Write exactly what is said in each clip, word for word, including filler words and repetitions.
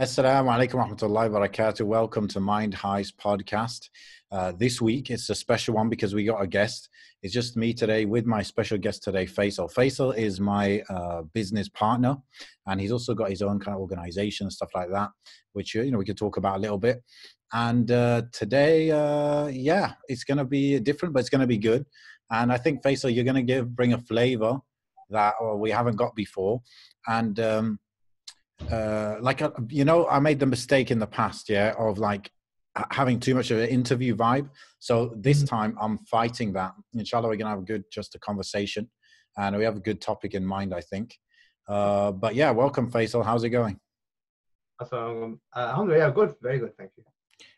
Assalamu alaikum wa rahmatullahi wa barakatuh. Welcome to Mind High's podcast. Uh, this week, it's a special one because we got a guest. It's just me today with my special guest today, Faisal. Faisal is my uh, business partner, and he's also got his own kind of organization and stuff like that, which, you know, we could talk about a little bit. And uh, today, uh, yeah, it's going to be different, but it's going to be good. And I think, Faisal, you're going to give bring a flavor that oh, we haven't got before. And... Um, uh like uh, you know, I made the mistake in the past yeah of like having too much of an interview vibe, so this time I'm fighting that. Inshallah, we're gonna have a good just a conversation, and we have a good topic in mind, I think. Uh but yeah, welcome, Faisal. How's it going? Assalamualaikum. Alhamdulillah, good, very good, thank you.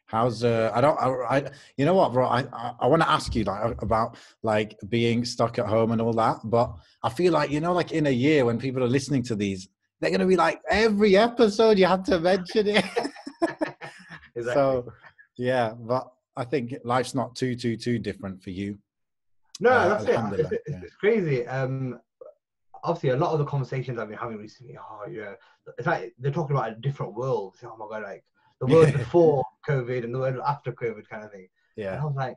How's uh I don't I, I you know what, bro, I I, I want to ask you like about like being stuck at home and all that, but I feel like, you know, like in a year when people are listening to these, they're going to be like, every episode you have to mention it. Exactly. So, yeah, but I think life's not too, too, too different for you. No, uh, that's it. It's, yeah. It's crazy. Um, obviously, a lot of the conversations I've been having recently, oh, yeah, it's like they're talking about a different world. It's like, oh, my God, like the world before COVID and the world after COVID kind of thing. Yeah. And I was like,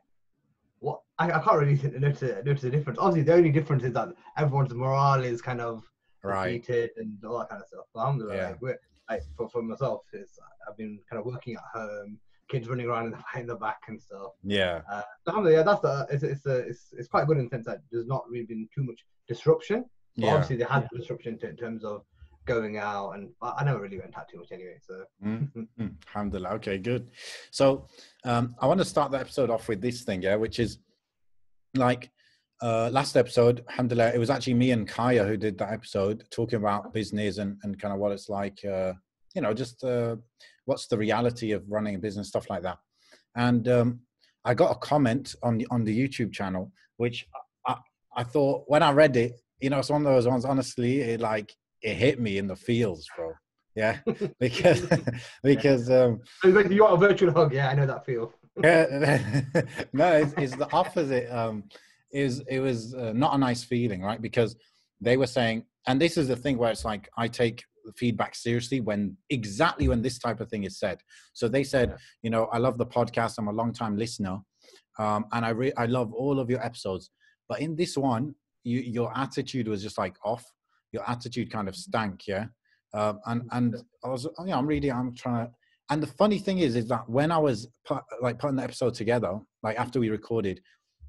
what? I, I can't really notice, notice the difference. Obviously, the only difference is that everyone's morale is kind of, right, and all that kind of stuff. But alhamdulillah, yeah. like, like for, for myself, it's, I've been kind of working at home, kids running around in the, in the back and stuff. Yeah. Uh, so alhamdulillah, that's a, it's it's, a, it's it's quite good in the sense that there's not really been too much disruption. But yeah. Obviously, there has yeah. disruption in terms of going out, and I never really went out too much anyway. So mm-hmm. Alhamdulillah. Okay, good. So um, I want to start the episode off with this thing, yeah, which is like. Uh, last episode, alhamdulillah, it was actually me and Kaya who did that episode, talking about business and, and kind of what it's like, uh, you know, just uh, what's the reality of running a business, stuff like that. And um, I got a comment on the, on the YouTube channel, which I, I thought when I read it, you know, it's one of those ones, honestly, it like, it hit me in the feels, bro. Yeah, because, because... Um, you got a virtual hug, yeah, I know that feel. Yeah, no, it's, it's the opposite. Um, is it was uh, not a nice feeling, right? Because they were saying, and this is the thing where it's like, I take the feedback seriously when exactly when this type of thing is said. So they said, yeah. you know, I love the podcast. I'm a long time listener. Um, and I, re- I love all of your episodes, but in this one, you, your attitude was just like off. Your attitude kind of stank. Yeah. Um, and, and I was, you know, I'm reading, I'm trying to, and the funny thing is, is that when I was put, like putting the episode together, like after we recorded,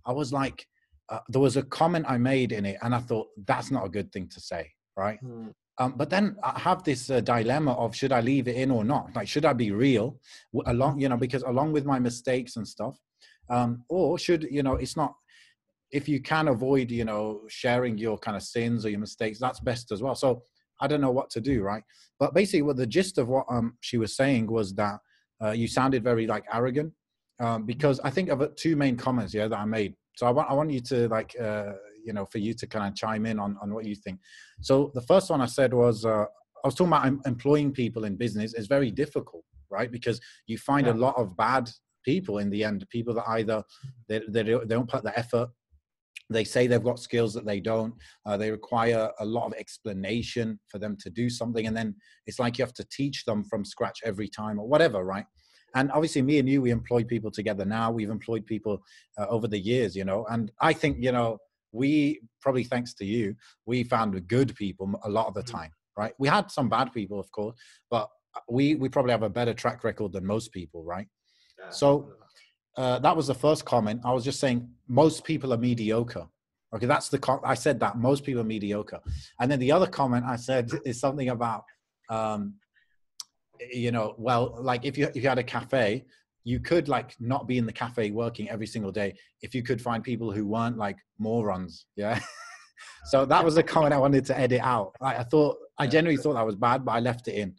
I was like, Uh, there was a comment I made in it, and I thought, that's not a good thing to say, right? Mm. Um, but then I have this uh, dilemma of, should I leave it in or not? Like, should I be real w- along, you know, because along with my mistakes and stuff, um, or should, you know, it's not, if you can avoid, you know, sharing your kind of sins or your mistakes, that's best as well. So I don't know what to do, right? But basically what the gist of what um, she was saying was that uh, you sounded very like arrogant, um, because I think of uh, two main comments, yeah, that I made. So I want I want you to like, uh, you know, for you to kind of chime in on, on what you think. So the first one I said was, uh, I was talking about em- employing people in business is very difficult, right? Because you find yeah. a lot of bad people in the end, people that either, they, they, they don't put the effort, they say they've got skills that they don't, uh, they require a lot of explanation for them to do something. And then it's like you have to teach them from scratch every time or whatever, right? And obviously me and you, we employ people together now. We've employed people uh, over the years, you know, and I think, you know, we probably, thanks to you, we found good people a lot of the time, right? We had some bad people, of course, but we, we probably have a better track record than most people, right? Yeah. So uh, that was the first comment. I was just saying, most people are mediocre. Okay, that's the, com- I said that, most people are mediocre. And then the other comment I said is something about, um, you know, well, like if you if you had a cafe, you could like not be in the cafe working every single day if you could find people who weren't like morons. Yeah. So that was a comment I wanted to edit out. Like, I thought, I genuinely thought that was bad, but I left it in.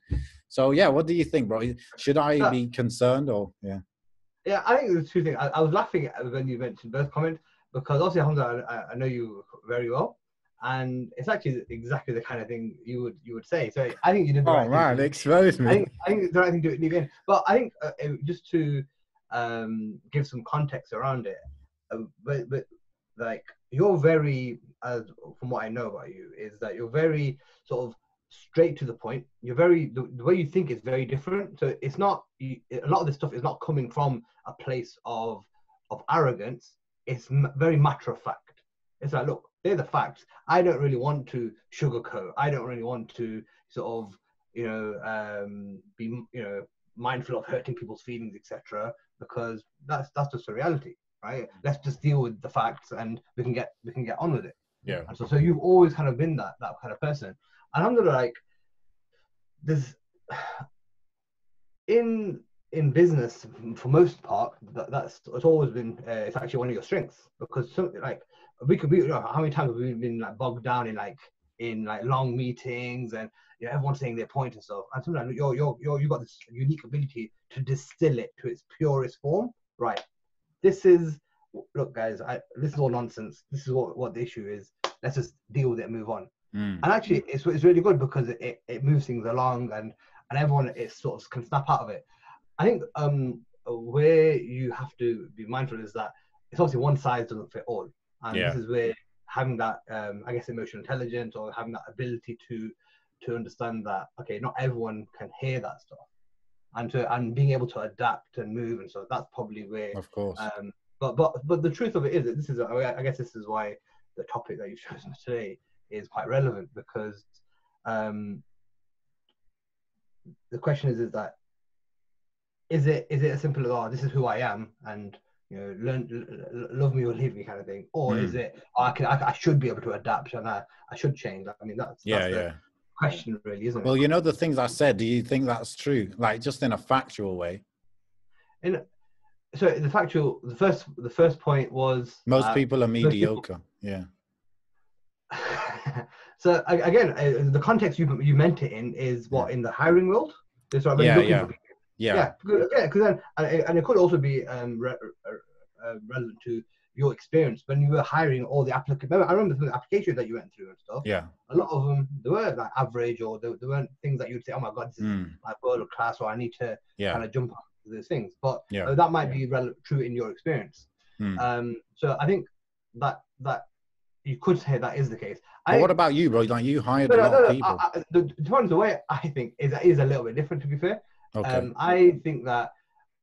So yeah, what do you think, bro? Should I be concerned or yeah? Yeah, I think there's two things. I, I was laughing when you mentioned both comments because obviously, Hamza, I, I know you very well. And it's actually exactly the kind of thing you would you would say. So I think you did the right thing. Oh, man, expose me. I think, I think the right thing to leave in. But I think uh, just to um, give some context around it, uh, but, but like you're very, as from what I know about you, is that you're very sort of straight to the point. You're very, the, the way you think is very different. So it's not, you, a lot of this stuff is not coming from a place of, of arrogance. It's m- very matter of fact. It's like, look, they're the facts. I don't really want to sugarcoat. I don't really want to sort of, you know, um, be, you know, mindful of hurting people's feelings, et cetera, because that's that's just the reality, right? Let's just deal with the facts, and we can get we can get on with it. Yeah. And so, so you've always kind of been that that kind of person. And I'm gonna like, there's in in business for most part that, that's it's always been uh, it's actually one of your strengths, because something like we could be, you know, how many times have we been like bogged down in like in like long meetings and, you know, everyone's saying their point and stuff. And sometimes you're, you're, you're, you've got this unique ability to distill it to its purest form. Right. This is, look, guys, I, this is all nonsense. This is what, what the issue is. Let's just deal with it and move on. Mm. And actually, it's it's really good because it, it, it moves things along, and, and everyone is sort of can snap out of it. I think um, where you have to be mindful is that it's obviously one size doesn't fit all. And yeah. This is where having that, um, I guess, emotional intelligence, or having that ability to to understand that, okay, not everyone can hear that stuff, and to and being able to adapt and move, and so that's probably where. Of course. Um, but but but the truth of it is that this is, I guess, this is why the topic that you've chosen today is quite relevant, because um, the question is is that is it is it as simple as, oh, this is who I am, and, you know, learn, love me or leave me kind of thing, or mm. is it, oh, I can, I, I should be able to adapt, and I, I should change. I mean, that's, yeah, that's yeah. the question, really, isn't it? Well, you know, the things I said, do you think that's true? Like, just in a factual way. In so the factual, the first, the first point was most uh, people are mediocre. People, yeah. So again, uh, the context you you meant it in is what yeah. in the hiring world. That's what I'm yeah, yeah. For. Yeah, yeah, because then, and it could also be um, re- uh, relevant to your experience when you were hiring all the applicants. I remember the applications that you went through and stuff. Yeah, a lot of them, they were like average, or there weren't things that you'd say, "Oh my God, this is mm. like world class," or "I need to yeah. kind of jump up to those things." But yeah. uh, that might yeah. be relevant, true in your experience. Mm. Um, so I think that that you could say that is the case. But I, what about you, bro? Like, you hired a lot no, no, of people. I, I, the, the ones the way I think is is a little bit different, to be fair. Okay. Um, I think that,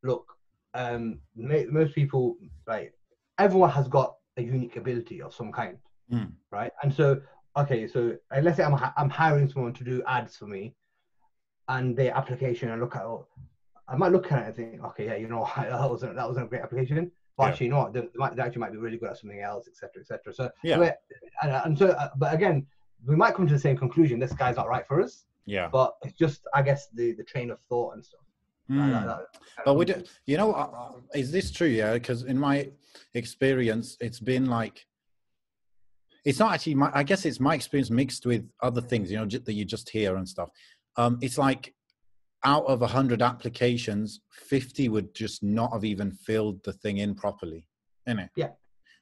look, um, ma- most people, like, everyone has got a unique ability of some kind, mm. right? And so, okay, so uh, let's say I'm ha- I'm hiring someone to do ads for me, and their application, and look at, oh, I might look at it and think, okay, yeah, you know, that wasn't that wasn't a great application, but yeah. actually, you know what, they, they, might, they actually might be really good at something else, et cetera, et cetera. So, yeah. and, and so, uh, but again, we might come to the same conclusion: this guy's not right for us. Yeah, but it's just, I guess, the, the train of thought and stuff. Mm. That, that, that, but we do, you know, uh, is this true? Yeah, because in my experience, it's been like, it's not actually my, I guess it's my experience mixed with other things, you know, j- that you just hear and stuff. Um, it's like out of one hundred applications, fifty would just not have even filled the thing in properly, innit? Yeah.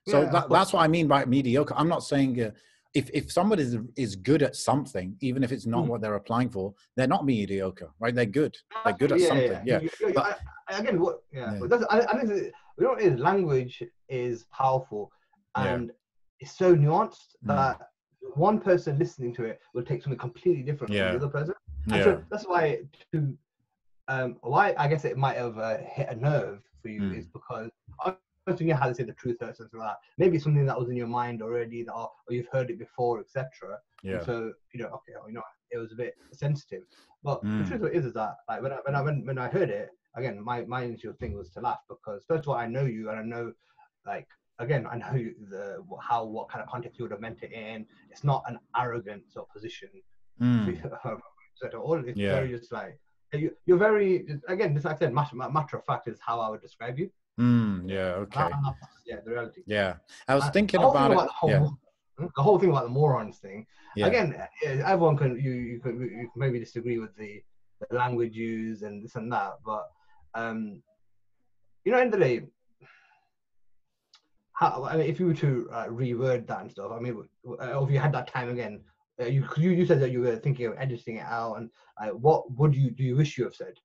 So yeah, that, that's what I mean by mediocre. I'm not saying... Uh, If if somebody is, is good at something, even if it's not mm. what they're applying for, they're not mediocre, right? They're good. They're good at yeah, something. Yeah. yeah. yeah. But, I, again, what? Yeah. yeah. But that's, I, I think you know what it is? Language is powerful, and yeah. it's so nuanced that mm. one person listening to it will take something completely different yeah. from the other person. And yeah. so that's why to um, why I guess it might have uh, hit a nerve for you mm. is because. I, You know how to say the truth or something like that. Maybe something that was in your mind already, that or, or you've heard it before, et cetera. Yeah. And so you know, okay, you know, it was a bit sensitive. But mm. the truth of it is, is that like when I when I when, when I heard it again, my, my initial thing was to laugh, because first of all, I know you, and I know, like again, I know the how what kind of context you would have meant it in. It's not an arrogance or position. Mm. So to all, it's yeah. very just like you, you're very again. Just like I said, matter, matter of fact is how I would describe you. Mm, yeah, okay. Yeah, the reality. Yeah, I was thinking uh, about, about it. The whole, yeah. the whole thing about the morons thing. Yeah. Again, everyone can you you can you maybe disagree with the, the language used and this and that, but um, you know, in the day, how I mean, if you were to uh, reword that and stuff, I mean, uh, if you had that time again, uh, you, you you said that you were thinking of editing it out, and uh, what would you do? You wish you have said.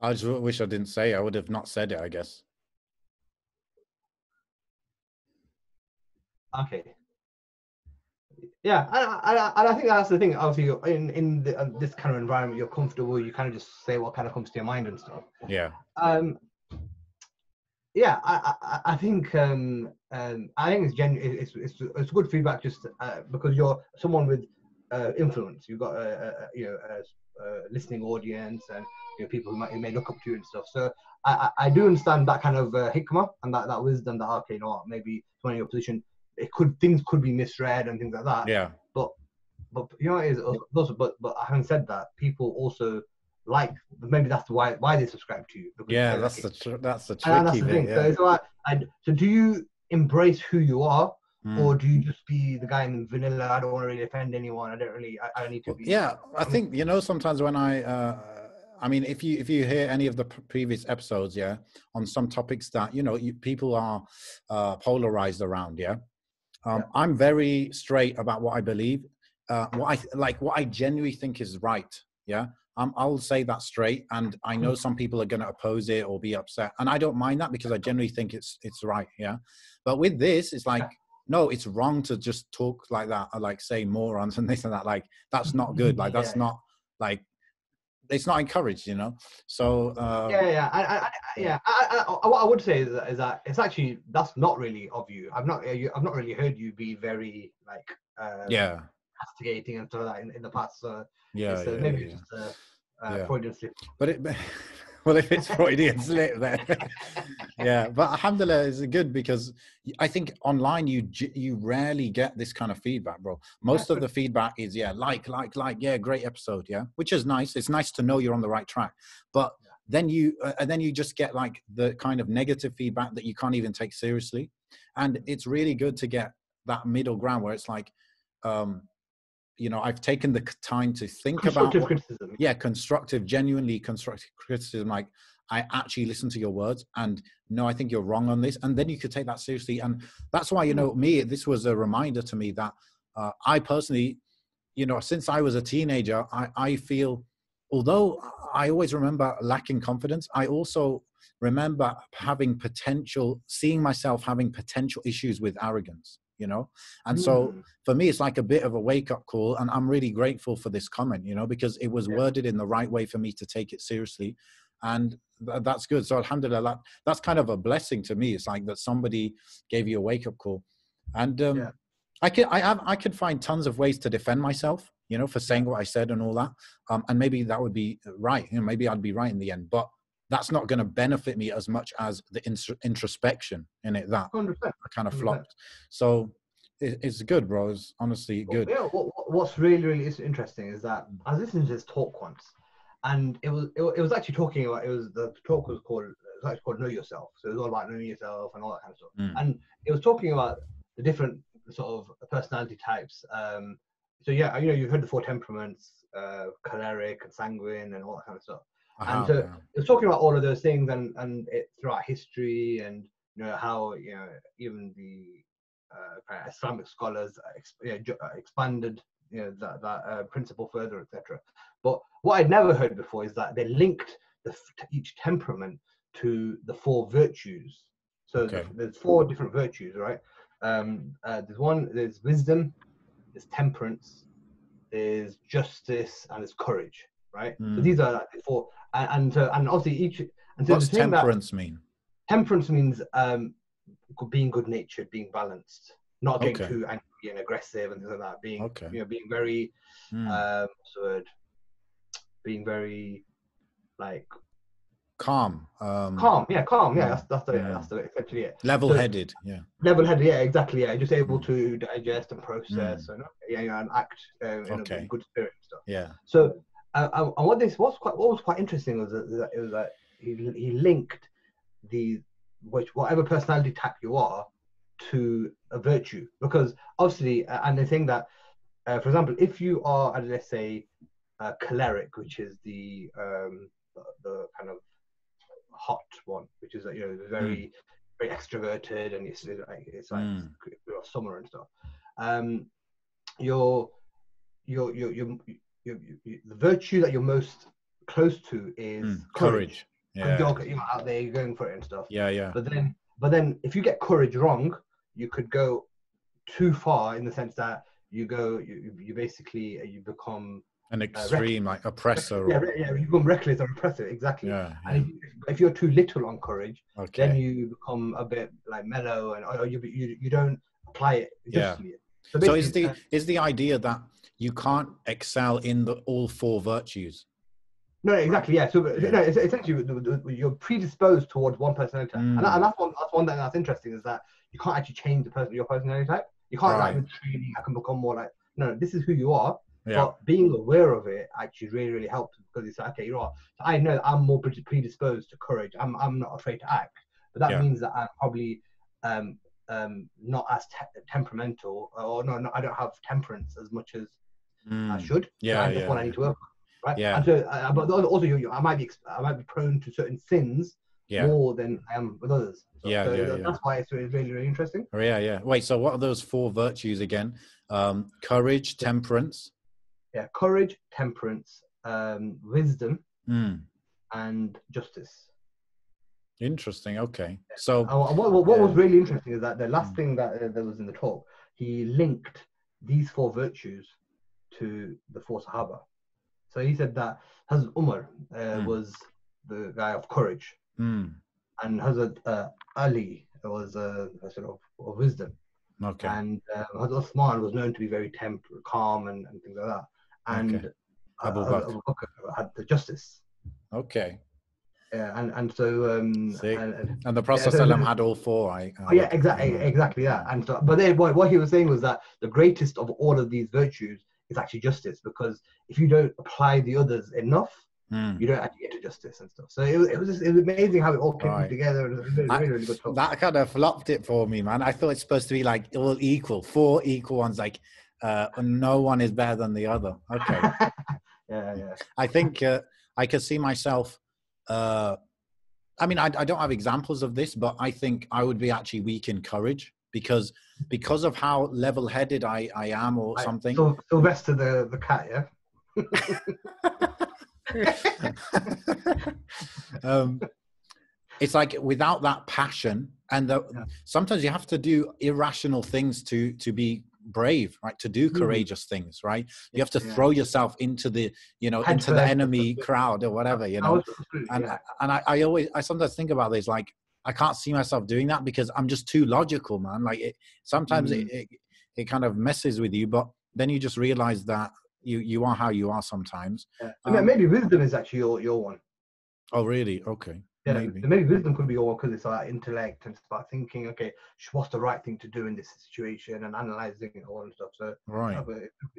I just wish I didn't say. I would have not said it, I guess. Okay. Yeah, and, and, and I think that's the thing. Obviously, in in the, uh, this kind of environment, you're comfortable. You kind of just say what kind of comes to your mind and stuff. Yeah. Um. Yeah, I I, I think um, um I think it's genuine. It's it's it's good feedback just uh, because you're someone with uh, influence. You've got a, a you know a, a listening audience and you know, people who might who may look up to you and stuff. So I I, I do understand that kind of uh, hikmah and that, that wisdom that okay, you know what, maybe someone in your position. It could things could be misread and things like that. Yeah. But but you know it is also, but but having said that, people also like maybe that's why why they subscribe to you. Yeah, that's the tr that's the tricky and that's the thing. thing. Yeah. So it's like, I, so do you embrace who you are, mm. or do you just be the guy in vanilla? I don't want to really offend anyone. I don't really. I, I need to be. Yeah, I think you know sometimes when I. Uh, I mean, if you if you hear any of the previous episodes, yeah, on some topics that you know you, people are uh, polarized around, yeah. Um, yeah. I'm very straight about what I believe, uh, what I like, what I genuinely think is right. Yeah, um, I'll say that straight, and I know some people are going to oppose it or be upset, and I don't mind that because I genuinely think it's it's right. Yeah, but with this, it's like no, it's wrong to just talk like that, or like say morons and this and that. Like that's not good. Like that's yeah. not like. It's not encouraged, you know. So uh, yeah, yeah, I, I, yeah. I, I, I, what I would say is that, is that it's actually that's not really of you. I've not, I've not really heard you be very like uh, yeah, castigating and stuff like that in, in the past. So yeah, yeah maybe yeah. just a uh, yeah. Freudian slip. But it, well, if it's Freudian slip, then yeah. But alhamdulillah, it's good because I think online you you rarely get this kind of feedback, bro. Most of the feedback is yeah, like, like, like, yeah, great episode, yeah, which is nice. It's nice to know you're on the right track, but then you uh, and then you just get like the kind of negative feedback that you can't even take seriously, and it's really good to get that middle ground where it's like. Um, You know, I've taken the time to think about what, criticism. Yeah, constructive, genuinely constructive criticism. Like, I actually listen to your words, and no, I think you're wrong on this. And then you could take that seriously. And that's why, you know, me, this was a reminder to me that uh, I personally, you know, since I was a teenager, I, I feel, although I always remember lacking confidence, I also remember having potential, seeing myself having potential issues with arrogance. You know, and mm. so for me, it's like a bit of a wake up call. And I'm really grateful for this comment, you know, because it was yeah. worded in the right way for me to take it seriously. And th that's good. So alhamdulillah, that, that's kind of a blessing to me. It's like that somebody gave you a wake up call. And um, yeah. I can, I have, I could find tons of ways to defend myself, you know, for saying what I said and all that. Um, and maybe that would be right. You know, maybe I'd be right in the end, but that's not going to benefit me as much as the introspection in it that one hundred percent. I kind of flopped. So it, it's good, bro. It's honestly good. Yeah, what, what's really, really interesting is that I was listening to this talk once, and it was it, it was actually talking about it was the talk was called it was actually called Know Yourself. So it was all about knowing yourself and all that kind of stuff. Mm. And it was talking about the different sort of personality types. Um, so yeah, you know, you've heard the four temperaments, uh, choleric and sanguine, and all that kind of stuff. And so it was talking about all of those things and, and it throughout history and, you know, how, you know, even the uh, Islamic scholars ex you know, expanded, you know, that, that uh, principle further, et cetera. But what I'd never heard before is that they linked the, each temperament to the four virtues. So okay. there's, there's four different virtues, right? Um, uh, there's one, there's wisdom, there's temperance, there's justice, and there's courage, right? Mm. So these are like the four. And and, uh, and obviously each. And so what's temperance that, mean? Temperance means um, being good-natured, being balanced, not getting okay. too angry and aggressive and things like that. Being okay. you know, being very, mm. um, what's the word? Being very, like calm. Um, calm, yeah, calm, yeah. yeah. That's that's the yeah. that's the essentially it. Level-headed, so, yeah. Level-headed, yeah, exactly, yeah. Just able mm. to digest and process mm. and yeah, you know, and act um, in okay. a good spirit and stuff. Yeah. So. Uh, and what this was quite what was quite interesting was that, that it was like he he linked the which whatever personality type you are to a virtue because obviously uh, and the thing that uh, for example if you are uh, let's say uh, choleric which is the um, the, the kind of hot one which is like, you know very mm. very extroverted and it's like it's like mm. summer and stuff um, you're you're you're, you're You, you, you, the virtue that you're most close to is mm, courage. courage. Yeah. You're, you're out there, you're going for it and stuff. Yeah, yeah. But then, but then, if you get courage wrong, you could go too far in the sense that you go, you, you basically, you become an extreme, uh, like oppressor. Yeah, or... yeah, you become reckless or oppressive, exactly. Yeah, yeah. And if, if you're too little on courage, okay. then you become a bit like mellow, and or you, you, you don't apply it. Yeah. So, so is the, is the idea that you can't excel in the, all four virtues? No, exactly, yeah. So you know, essentially, you're predisposed towards one personality type. Mm. And, that, and that's, one, that's one thing that's interesting, is that you can't actually change the person, your personality type. You can't, right. like, with training, I can become more like, no, this is who you are. Yeah. But being aware of it actually really, really helps, because it's like, okay, you know, I know that I'm more predisposed to courage. I'm, I'm not afraid to act. But that yeah. means that I'm probably um, um, not as te temperamental, or no, no, I don't have temperance as much as mm. I should. Yeah, and that's yeah. what I need to work on. Right. Yeah. And so, uh, but also, you, you, I might be, I might be prone to certain sins yeah. more than I am with others. So, yeah, so yeah, that's yeah. why it's really, really interesting. Oh, yeah, yeah. Wait, so what are those four virtues again? Um, courage, temperance. Yeah, courage, temperance, um, wisdom, mm. and justice. Interesting. Okay. So, uh, what, what, what yeah. was really interesting is that the last mm. thing that uh, that was in the talk, he linked these four virtues to the four Sahaba. So he said that Hazrat Umar uh, mm. was the guy of courage, mm. and Hazrat uh, Ali was uh, a sort of, of wisdom, okay. and uh, Hazrat Uthman was known to be very temp calm and, and things like that, and okay. Abu, uh, Bakr. Abu Bakr had the justice. Okay. Yeah, and and so um, and, and the Prophet yeah, so, had all four. I, I oh, yeah, exactly, exactly that. And so, but then what, what he was saying was that the greatest of all of these virtues. It's actually justice, because if you don't apply the others enough, mm. you don't actually get to justice and stuff. So it was, it was, just, it was amazing how it all came right. together. It was really, I, really good talk. That kind of flopped it for me, man. I thought it's supposed to be like all equal, four equal ones, like uh, no one is better than the other. Okay. yeah, yeah. I think uh, I could see myself, uh, I mean, I, I don't have examples of this, but I think I would be actually weak in courage. Because because of how level-headed I, I am or something. So, Sylvester the, the cat, yeah? um, it's like without that passion, and the, yeah. sometimes you have to do irrational things to, to be brave, right? To do courageous mm. things, right? You have to yeah. throw yourself into the, you know, into the enemy crowd or whatever, you know? And, yeah. and I, I always, I sometimes think about this, like, I can't see myself doing that because I'm just too logical, man. Like it, sometimes mm. it, it, it kind of messes with you, but then you just realize that you, you are how you are sometimes. Yeah. Um, I mean, maybe wisdom is actually your, your one. Oh, really? Okay. Yeah, maybe, maybe wisdom could be your one because it's about intellect and it's about thinking, okay, what's the right thing to do in this situation and analyzing it all and stuff. So, right.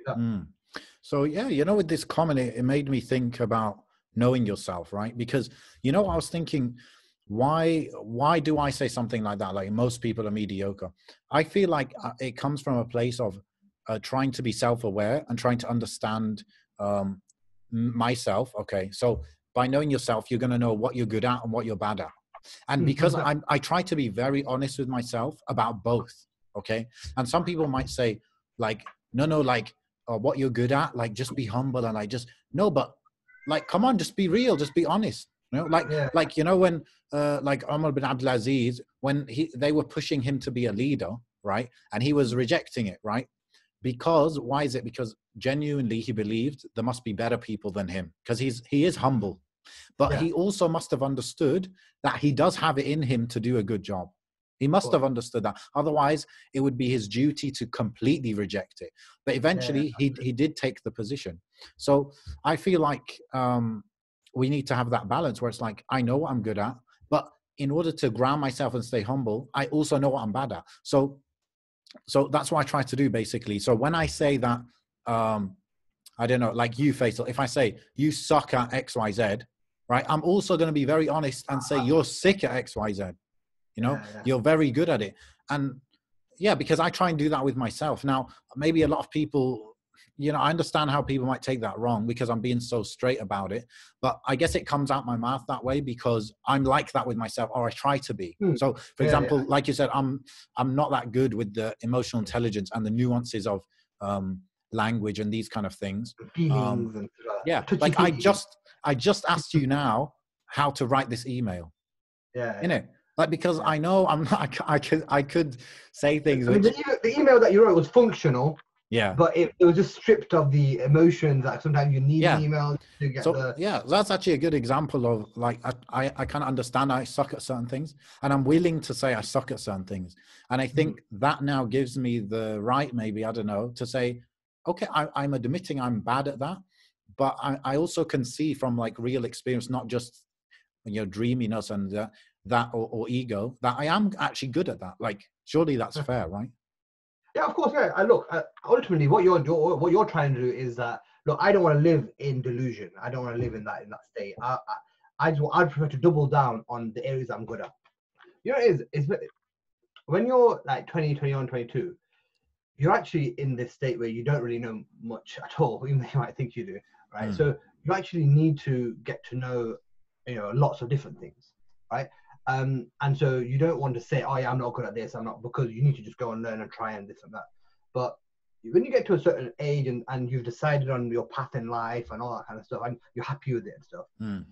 Yeah, mm. So, yeah, you know, with this comment, it, it made me think about knowing yourself, right? Because, you know, I was thinking... Why, why do I say something like that? Like most people are mediocre. I feel like it comes from a place of uh, trying to be self-aware and trying to understand um, myself. Okay. So by knowing yourself, you're going to know what you're good at and what you're bad at. And because I'm, I try to be very honest with myself about both. Okay. And some people might say like, no, no, like uh, what you're good at, like just be humble. And I just, no, but like, come on, just be real. Just be honest. You know, like, yeah. like you know, when uh, like Omar bin Abdul Aziz, when he they were pushing him to be a leader, right, and he was rejecting it, right, because why is it? Because genuinely he believed there must be better people than him, because he's he is humble, but yeah. he also must have understood that he does have it in him to do a good job. He must cool. have understood that. Otherwise, it would be his duty to completely reject it. But eventually, yeah. he he did take the position. So I feel like. Um, We need to have that balance where it's like, I know what I'm good at, but in order to ground myself and stay humble, I also know what I'm bad at. So, so that's what I try to do basically. So when I say that, um, I don't know, like you, Faisal, if I say you suck at X, Y, Z, right? I'm also going to be very honest and say you're sick at X, Y, Z, you know, yeah, yeah. you're very good at it. And yeah, because I try and do that with myself. Now, maybe a lot of people, you know, I understand how people might take that wrong because I'm being so straight about it. But I guess it comes out my mouth that way because I'm like that with myself, or I try to be. Mm. So, for yeah, example, yeah. like you said, I'm I'm not that good with the emotional intelligence and the nuances of um, language and these kind of things. Um, and yeah, like I just I just asked you now how to write this email. Yeah, innit? Like, because I know I'm not, I, I could I could say things. I mean, which, the, the email that you wrote was functional. Yeah. But it, it was just stripped of the emotions. Like sometimes you need yeah. an email to get so, the... Yeah, that's actually a good example of like, I, I, I kind of understand I suck at certain things and I'm willing to say I suck at certain things. And I think mm-hmm. that now gives me the right, maybe, I don't know, to say, okay, I, I'm admitting I'm bad at that. But I, I also can see from like real experience, not just, you know, dreaminess and uh, that or, or ego, that I am actually good at that. Like, surely that's yeah. fair, right? Yeah, of course. Yeah, I look. Uh, ultimately, what you're do- what you're trying to do is that look. I don't want to live in delusion. I don't want to live in that in that state. I I, I just I'd prefer to double down on the areas I'm good at. You know, it is it's when you're like twenty, twenty-one, twenty-two, you're actually in this state where you don't really know much at all, even though you might think you do, right? Mm. So you actually need to get to know, you know, lots of different things, right? Um, and so you don't want to say, oh yeah, I'm not good at this, I'm not, because you need to just go and learn and try and this and that. But when you get to a certain age and, and you've decided on your path in life and all that kind of stuff, and you're happy with it and stuff, mm.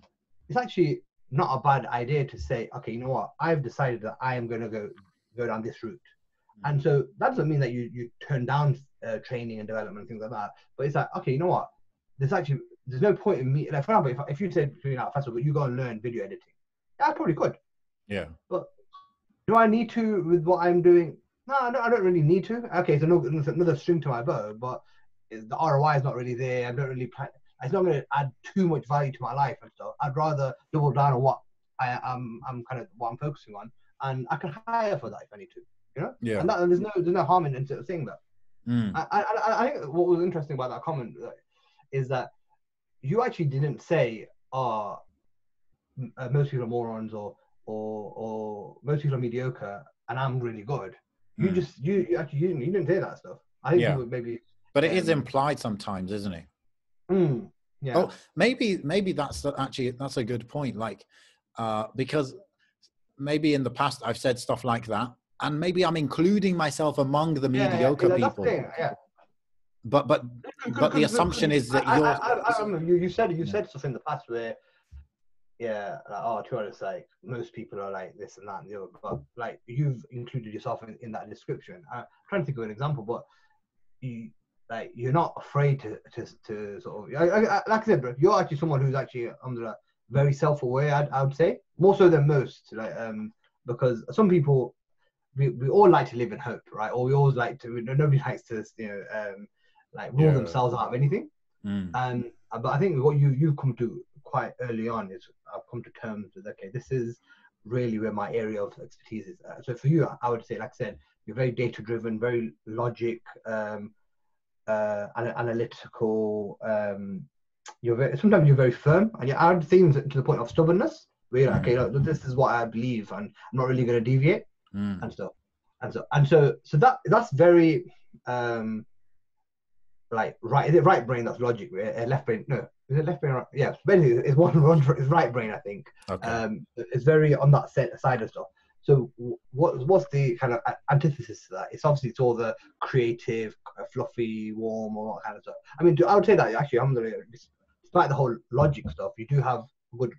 it's actually not a bad idea to say, okay, you know what, I've decided that I am going to go go down this route. Mm. And so that doesn't mean that you, you turn down uh, training and development and things like that. But it's like, okay, you know what, there's actually, there's no point in me, like for example, if, if you said to me, now, Faisal, but you go and learn video editing, yeah, I probably could. Yeah. But do I need to with what I'm doing? No, I don't, I don't really need to. Okay, so no, another string to my bow, but the R O I is not really there. I don't really plan. It's not going to add too much value to my life and stuff. I'd rather double down on what I, I'm, I'm kind of what I'm focusing on, and I can hire for that if I need to. You know. Yeah. And, that, and there's no there's no harm in sort of saying that. Mm. I, I I think what was interesting about that comment is that you actually didn't say, "Oh, most people are morons," or Or, or most people are mediocre, and I'm really good. You mm. just you, you actually you didn't, you didn't hear that stuff. I think yeah. you would maybe. But it um, is implied sometimes, isn't it? Mm, yeah. Oh, maybe maybe that's actually that's a good point. Like, uh, because maybe in the past I've said stuff like that, and maybe I'm including myself among the yeah, mediocre yeah, yeah, people. Thing, yeah. But but but the assumption is that I, you're. I, I, I remember you, you said you yeah. said stuff in the past where. Yeah, like, oh, to be honest, like most people are like this and that and the other, but like you've included yourself in, in that description. I'm trying to think of an example, but you like you're not afraid to to, to sort of I, I, like I said, bro, you're actually someone who's actually under like, very self-aware. I'd, I would say more so than most, like um because some people we, we all like to live in hope, right? Or we always like to nobody likes to you know um like rule yeah. themselves out of anything. Mm. Um, but I think what you you've come to quite early on is I've come to terms with, okay, this is really where my area of expertise is. Uh, so for you, I would say, like I said, you're very data-driven, very logic, um, uh, analytical. Um, you're very, sometimes you're very firm, and you add things to the point of stubbornness, where you're like, mm. okay, look, this is what I believe, and I'm not really going to deviate, mm. and stuff. And so, and so, so that that's very, um, like right, is it right brain? That's logic. Uh, left brain, no. Is it left brain? Or right? Yeah, basically, it's one run for it's right brain, I think. Okay. Um, it's very on that set, side of stuff. So, what what's the kind of antithesis to that? It's obviously it's all the creative, fluffy, warm, all that kind of stuff. I mean, I would say that actually, I'm gonna, despite the whole logic stuff, you do have a good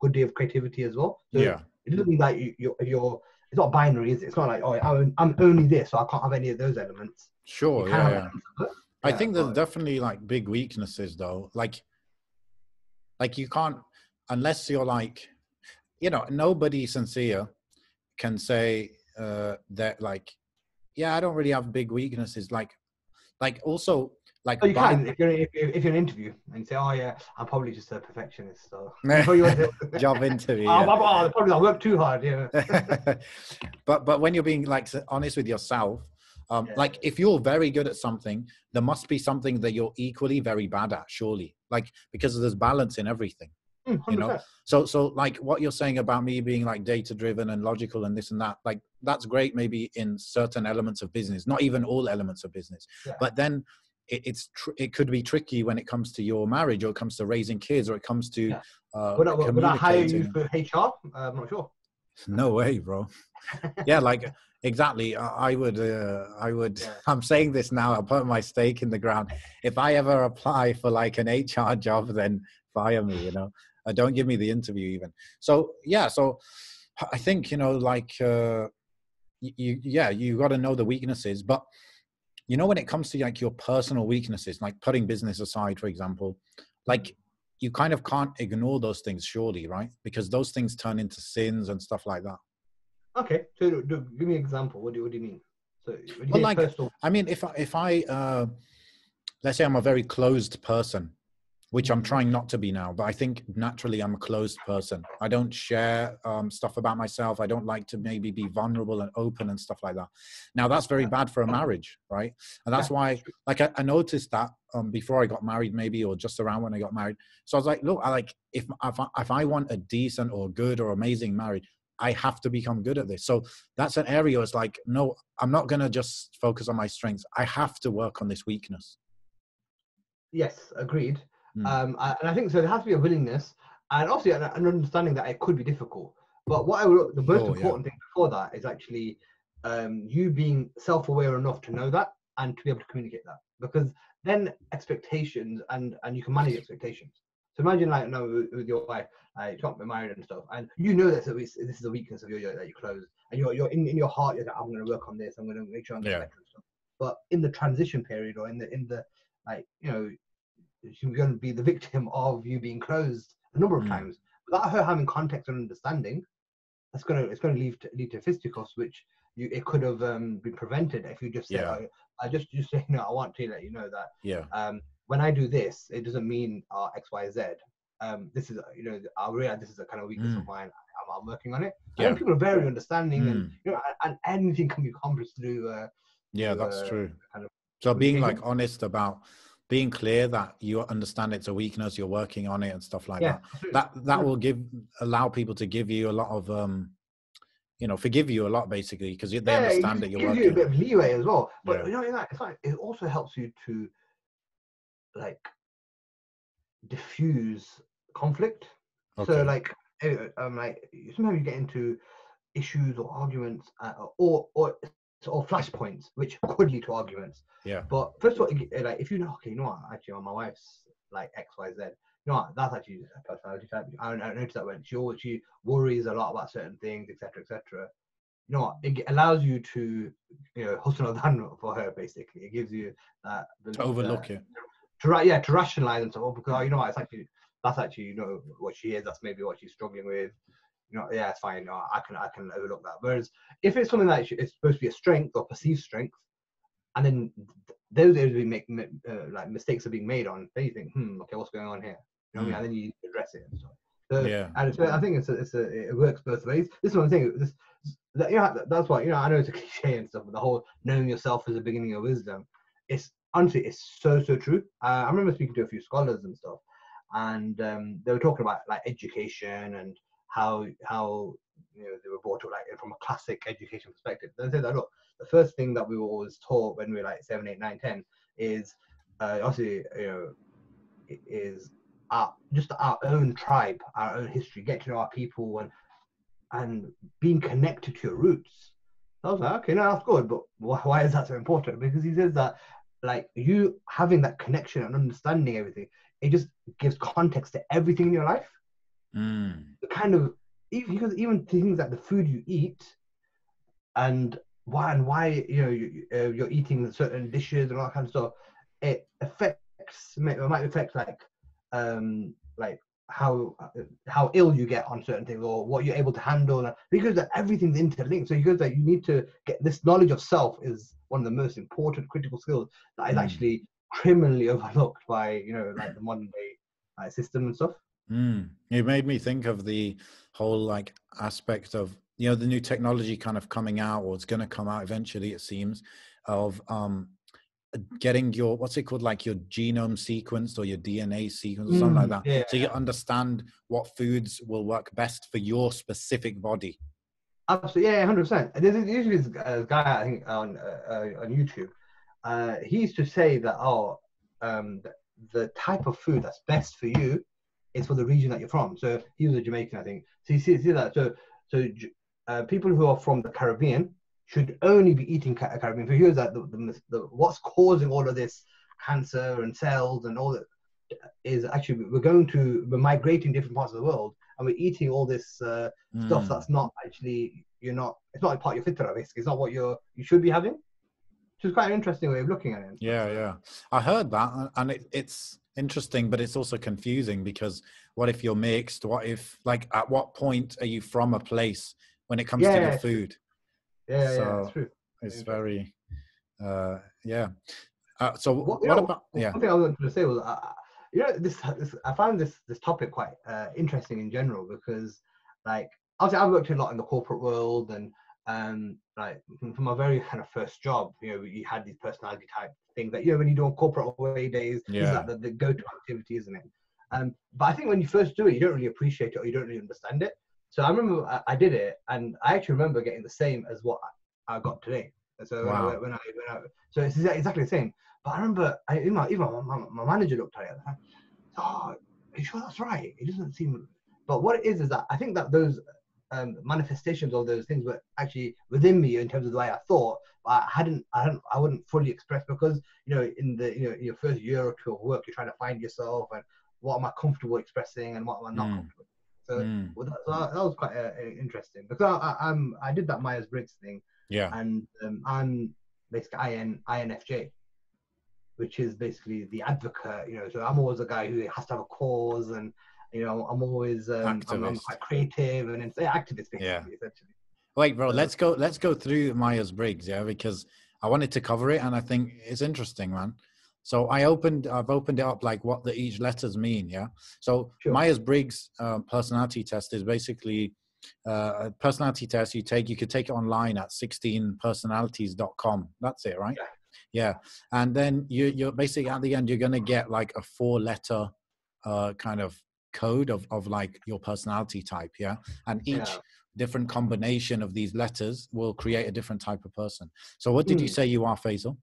good day of creativity as well. So yeah. It doesn't mean like you, you're you're. It's not binary, is it? It's not like oh, I'm, I'm only this, so I can't have any of those elements. Sure. Yeah. yeah. Elements, I yeah, think there's right. definitely like big weaknesses though. Like, like you can't, unless you're like, you know, nobody sincere can say uh, that like, yeah, I don't really have big weaknesses. Like, like also like. Oh, you by, can if you're, if, if you're in an interview and you say, oh yeah, I'm probably just a perfectionist. So job interview. Oh, yeah. oh, probably I work too hard. Yeah. but, but when you're being like honest with yourself, Um, yeah. like if you're very good at something, there must be something that you're equally very bad at, surely. Like because there's balance in everything, mm, you know. So, so like what you're saying about me being like data-driven and logical and this and that, like that's great maybe in certain elements of business, not even all elements of business. Yeah. But then it, it's tr- it could be tricky when it comes to your marriage, or it comes to raising kids, or it comes to. Yeah. Uh, would, I, would I hire you for H R? I'm not sure. No way, bro. Yeah, like. Exactly. I would, uh, I would, yeah. I'm saying this now, I'll put my stake in the ground. If I ever apply for like an H R job, then fire me, you know, uh, don't give me the interview even. So, yeah. So I think, you know, like, uh, you, yeah, you got to know the weaknesses, but you know, when it comes to like your personal weaknesses, like putting business aside, for example, like you kind of can't ignore those things, surely, right? Because those things turn into sins and stuff like that. Okay, so do, do, give me an example. What do, what do you mean? So, what do you well, mean like, personal? I mean, if I, if I uh, let's say I'm a very closed person, which I'm trying not to be now, but I think naturally I'm a closed person. I don't share um, stuff about myself. I don't like to maybe be vulnerable and open and stuff like that. Now that's very bad for a marriage, right? And that's why, like I, I noticed that um, before I got married maybe, or just around when I got married. So I was like, look, I like if, if, I, if I want a decent or good or amazing marriage, I have to become good at this. So that's an area where it's like, no, I'm not going to just focus on my strengths. I have to work on this weakness. Yes, agreed. Mm. Um, and I think so there has to be a willingness and also an understanding that it could be difficult. But what I would, the most oh, important yeah. thing before that is actually um, you being self-aware enough to know that and to be able to communicate that, because then expectations and, and you can manage expectations. So imagine like, you know, with your wife, uh, you can't be married and stuff, and you know that this is a weakness of your, your that you close, and you're, you're in, in your heart, you're like, I'm going to work on this, I'm going to make sure I'm yeah. better and stuff. But in the transition period or in the, in the like, you know, she's going to be the victim of you being closed a number of mm. times without her having context and understanding. That's going to it's going to lead to lead to fisticuffs, which you it could have um, been prevented if you just said, yeah. oh, I just just say no. I want to let you know that yeah. um, when I do this, it doesn't mean uh, X, Y, Z. Um, this is you know I realize this is a kind of weakness mm. of mine. I'm, I'm working on it. Yeah. And people are very understanding, mm. and you know, and anything can be accomplished through. Uh, yeah, through, that's uh, true. Kind of so being like honest about. Being clear that you understand it's a weakness, you're working on it and stuff like yeah. that. That that will give allow people to give you a lot of, um, you know, forgive you a lot basically because they yeah, understand that you're working. It gives you a bit of leeway as well, but yeah. you know, it's like, it also helps you to like diffuse conflict. Okay. So like, um, like sometimes you get into issues or arguments uh, or or. or flashpoints which could lead to arguments. Yeah. But first of all, like if you know, okay, you know what, actually, well, my wife's like X, Y, Z. You know what, that's actually a personality type. I noticed that when she always she worries a lot about certain things, et cetera, et cetera. You know what, it allows you to, you know, hustle and handle for her basically. It gives you that uh, to overlook uh, it. To right, yeah, to rationalize and stuff. Because oh, you know what, it's actually that's actually you know what she is. That's maybe what she's struggling with. You know, yeah, it's fine. No, I can I can overlook that. Whereas if it's something that it's supposed to be a strength or perceived strength, and then those areas we make uh, like mistakes are being made on, then you think, hmm, okay, what's going on here? You know what mm. I mean? And then you address it and stuff. So yeah, and so I think it's a, it's a, it works both ways. This is what I'm saying. This, you know, that's why you know I know it's a cliche and stuff, but the whole knowing yourself is the beginning of wisdom. It's honestly it's so so true. Uh, I remember speaking to a few scholars and stuff, and um, they were talking about like education and how how you know they were brought up like from a classic education perspective. They said that look, the first thing that we were always taught when we were like seven, eight, nine, ten is uh, obviously you know is our, just our own tribe, our own history, get to know our people and and being connected to your roots. I was like, okay, no, that's good, but why, why is that so important? Because he says that like you having that connection and understanding everything, it just gives context to everything in your life. Mm. The kind of even because even things like the food you eat and why and why you know you, uh, you're eating certain dishes and all that kind of stuff, it affects it might affect like um like how how ill you get on certain things or what you're able to handle, because everything's interlinked. So you go that you need to get this knowledge of self is one of the most important critical skills that is mm. actually criminally overlooked by you know like the modern day uh, system and stuff. Mm. It made me think of the whole like aspect of you know the new technology kind of coming out, or it's going to come out eventually it seems, of um getting your what's it called like your genome sequenced or your D N A sequenced or mm, something like that yeah. so you understand what foods will work best for your specific body. Absolutely, yeah, one hundred percent. There's usually this guy I think on uh, on YouTube uh he used to say that oh um the type of food that's best for you it's for the region that you're from. So he was a Jamaican, I think. So you see, see that. So, so uh, people who are from the Caribbean should only be eating ca Caribbean food. Here's that the, the, the what's causing all of this cancer and cells and all that is actually we're going to we're migrating different parts of the world and we're eating all this uh, mm. stuff that's not actually you're not. It's not a part of your fitrah, basically. It's not what you're you should be having. which is quite an interesting way of looking at it. Yeah, yeah. I heard that, and it, it's interesting, but it's also confusing, because what if you're mixed? What if, like, at what point are you from a place when it comes yeah, to your food? Yeah, so yeah, that's true. It's very, uh, yeah. Uh, so what, what know, about, yeah. One thing I was going to say was, uh, you know, this, this I found this this topic quite uh, interesting in general, because, like, obviously I've worked a lot in the corporate world, and um, like from my very kind of first job, you know, you had these personality type things that, you know, when you do on corporate away days, yeah. these are the, the go-to activity, isn't it? Um, but I think when you first do it, you don't really appreciate it, or you don't really understand it. So I remember I, I did it, and I actually remember getting the same as what I, I got today. So wow. when, I, when, I, when I, so it's exactly the same. But I remember, I, even, my, even my, my manager looked at it. And I, oh, are you sure that's right? It doesn't seem. But what it is is that I think that those um, manifestations of those things were actually within me in terms of the way I thought. But I hadn't, I hadn't, I wouldn't fully express, because you know, in the you know, your first year or two of work, you're trying to find yourself and what am I comfortable expressing and what am I not mm. comfortable. So mm. well, that, that was quite uh, interesting, because I, I, I'm I did that Myers-Briggs thing. Yeah, and um, I'm basically I N F J, which is basically the advocate. You know, so I'm always a guy who has to have a cause, and you know, I'm always um, I'm, I'm quite creative and yeah, activist. Basically, yeah. Essentially. Wait, bro, let's go. Let's go through Myers-Briggs, yeah, because I wanted to cover it, and I think it's interesting, man. So I opened, I've opened it up, like what the each letters mean, yeah. So sure. Myers-Briggs uh, personality test is basically. Uh, a personality test you take, you could take it online at sixteen personalities dot com. That's it, right? Yeah. yeah. And then you, you're basically at the end, you're going to get like a four letter uh, kind of code of, of like your personality type. Yeah. And each yeah. different combination of these letters will create a different type of person. So what did mm. you say you are, Faisal?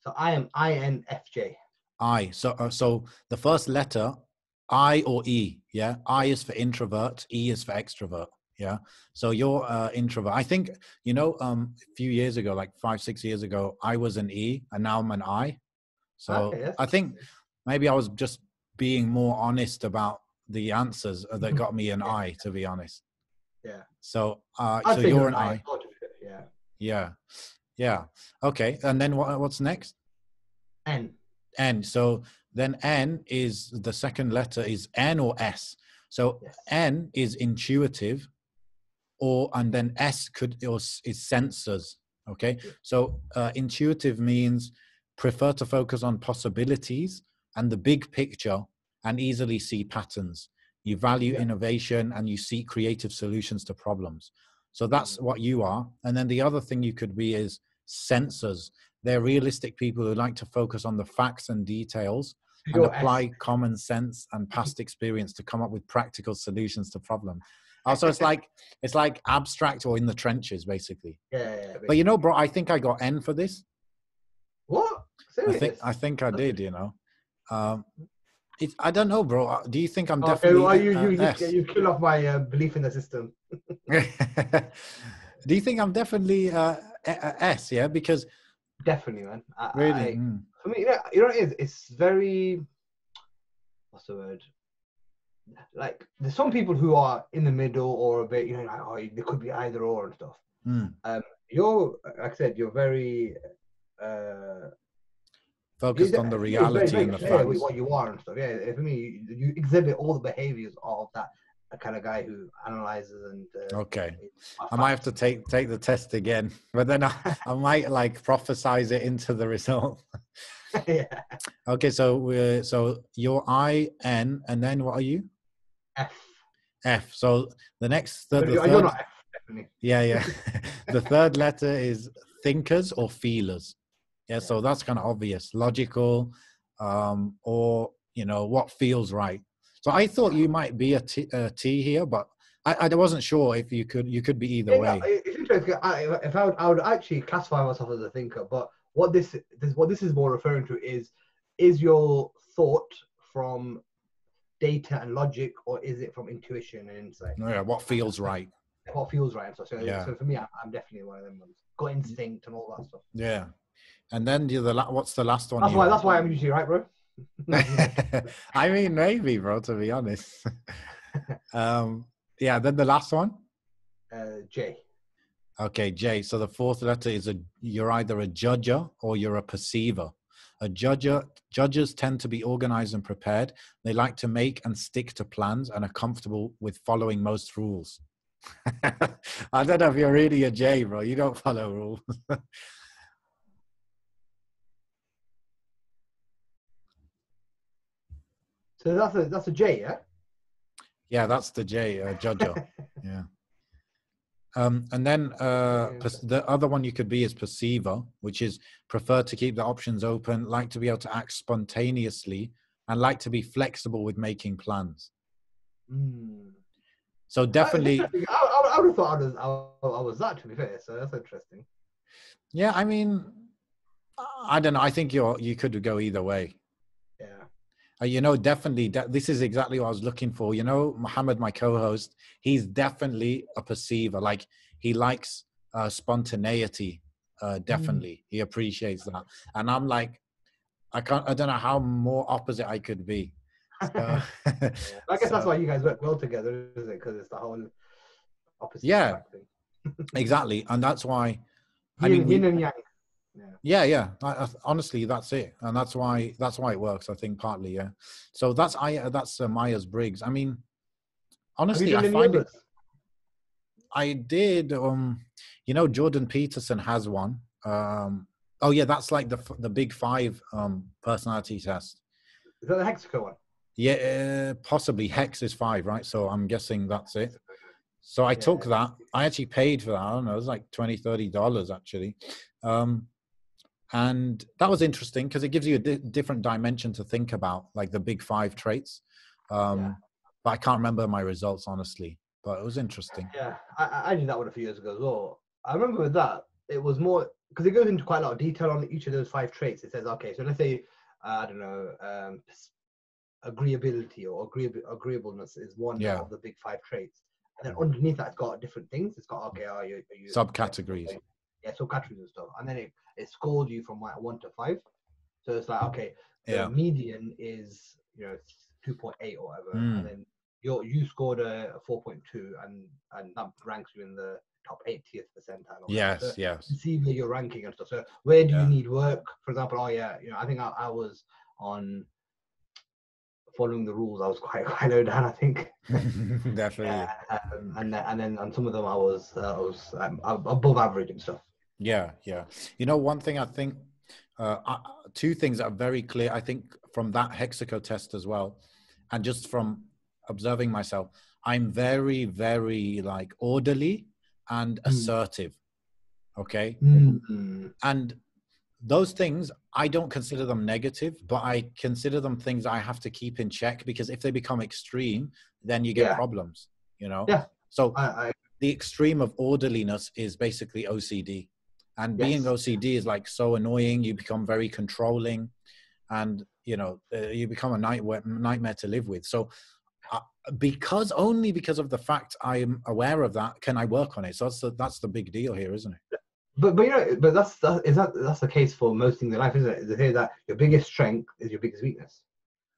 So I am I N F J. I. So, uh, so the first letter, I or E. Yeah. I is for introvert. E is for extrovert. Yeah. So you're uh, introvert. I think, you know, um, a few years ago, like five, six years ago, I was an E and now I'm an I. So okay, I think maybe I was just being more honest about the answers that got me an yeah. I, to be honest. Yeah. So, uh, so you're an I. I. Yeah. Yeah. Yeah. Okay. And then what, what's next? N. N. So then N is the second letter is N or S. So yes. N is intuitive. Or and then S could or is sensors. Okay, so uh, intuitive means prefer to focus on possibilities and the big picture, and easily see patterns. You value yeah. innovation and you seek creative solutions to problems. So that's what you are. And then the other thing you could be is sensors. They're realistic people who like to focus on the facts and details and apply common sense and past experience to come up with practical solutions to problems. Also, it's like it's like abstract or in the trenches, basically. Yeah, yeah, yeah. But you know, bro, I think I got N for this. What? Serious? I think I think I did. You know, um, it's I don't know, bro. Do you think I'm okay, definitely? Well, you, you, uh, you, you kill off my uh, belief in the system. Do you think I'm definitely uh, S? Yeah, because definitely, man. I, really? I, mm. I mean, you know, you know, it is. It's very. What's the word? Like there's some people who are in the middle or a bit, you know, like, oh, they could be either or and stuff. Mm. Um, you're, like I said, you're very uh, focused you're, on the reality very, very and the facts with what you are and stuff. Yeah, for me, you, you exhibit all the behaviors of that kind of guy who analyzes and. Uh, okay, I might have to take take the test again, but then I, I might like prophesize it into the result. yeah. Okay, so we're, so you're I N, and then what are you? F. F. So the next third, the third F, yeah, yeah. the third letter is thinkers or feelers. Yeah, yeah. So that's kind of obvious, logical, um, or you know what feels right. So I thought you might be a T, a T here, but I, I wasn't sure if you could. You could be either yeah, way. It's interesting. I, if I would, I would actually classify myself as a thinker, but what this, this what this is more referring to is is your thought from data and logic, or is it from intuition and insight? Yeah, what feels right. What feels right. So, so, yeah. so for me, I'm definitely one of them ones. Got instinct and all that stuff. Yeah, and then the la- what's the last one? That's why. Have? That's why I'm usually right, bro. I mean, maybe, bro. To be honest. um. Yeah. Then the last one. Uh, J. Okay, Jay. So the fourth letter is a, you're either a judger or you're a perceiver. A judger, judges tend to be organized and prepared. They like to make and stick to plans and are comfortable with following most rules. I don't know if you're really a J, bro. You don't follow rules. So that's a, that's a J, yeah? Yeah, that's the J, uh, judger. Yeah. Um, and then uh, the other one you could be is perceiver, which is prefer to keep the options open, like to be able to act spontaneously, and like to be flexible with making plans. Mm. So definitely... I, I, I would have thought I was, I, I was that, to be fair, so that's interesting. Yeah, I mean, I don't know. I think you're, you could go either way. Yeah. Uh, you know, definitely, de this is exactly what I was looking for. You know, Mohammed, my co-host, he's definitely a perceiver. Like, he likes uh, spontaneity, uh, definitely. Mm. He appreciates that. And I'm like, I can't, I don't know how more opposite I could be. So, yeah. I guess so, that's why you guys work well together, isn't it? Because it's the whole opposite. Yeah, exactly. And that's why, I mean, yin and yang. Yeah, yeah. I, I, honestly, that's it, and that's why that's why it works. I think partly, yeah. So that's I. Uh, that's uh, Myers-Briggs. I mean, honestly, I find it. I did. Um, you know, Jordan Peterson has one. Um, oh yeah, that's like the the big five um, personality test. Is that the Hexaco one? Yeah, uh, possibly. Hex is five, right? So I'm guessing that's it. So I yeah. took that. I actually paid for that. I don't know. It was like twenty, thirty dollars actually. Um, And that was interesting because it gives you a di different dimension to think about, like the big five traits. Um, yeah. But I can't remember my results, honestly. But it was interesting. Yeah, I, I did that one a few years ago as well. I remember with that, it was more, because it goes into quite a lot of detail on each of those five traits. It says, okay, so let's say, uh, I don't know, um, agreeability or agreeab agreeableness is one yeah. of the big five traits. And then underneath that, it's got different things. It's got, okay, are you... Are you subcategories. Okay. Yeah, so categories and stuff, and then it, it scores you from like one to five. So it's like, okay, the yeah. median is, you know, two point eight or whatever, mm. and then you you scored a four point two, and and that ranks you in the top eightieth percentile. Yes, so yes. See where you're ranking and stuff. So where do yeah. you need work? For example, oh yeah, you know, I think I, I was on following the rules. I was quite quite low down, I think. Definitely. Yeah, um, and then, and then on some of them, I was uh, I was um, above average and stuff. Yeah, yeah. You know, one thing I think, uh, uh, two things that are very clear, I think, from that Hexaco test as well, and just from observing myself, I'm very, very like orderly and mm. assertive. Okay. Mm-hmm. And those things, I don't consider them negative, but I consider them things I have to keep in check, because if they become extreme, then you get yeah. problems, you know? Yeah. So I, I... the extreme of orderliness is basically O C D. And yes. being O C D is like so annoying. You become very controlling, and you know uh, you become a nightmare, nightmare to live with. So, uh, because only because of the fact I am aware of that, can I work on it? So that's the, that's the big deal here, isn't it? But but you know, but that's that, is that that's the case for most things in life, isn't it? They say that your biggest strength is your biggest weakness,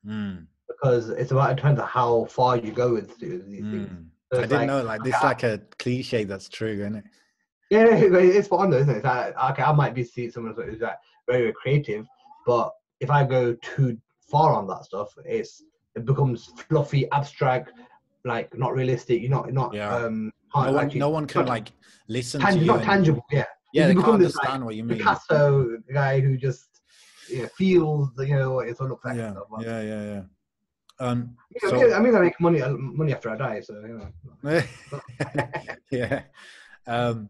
mm. because it's about in terms of how far you go with these mm. things. So I didn't like, know like this, okay, like a cliche that's true, isn't it? Yeah, it's spot on though, isn't it? It's like, okay, I might be seeing someone who's like very, very creative, but if I go too far on that stuff, it's it becomes fluffy, abstract, like not realistic. You're not, not. Yeah. Um, no, one, no one can not, like listen to you. Not tangible, yeah. Yeah, you they can't understand this, like, what you mean. Picasso, the guy who just you know, feels, you know, it's all like yeah. stuff. Like, yeah, yeah, yeah. Um, yeah, so, I mean, I make money money after I die, so you know. yeah. Um,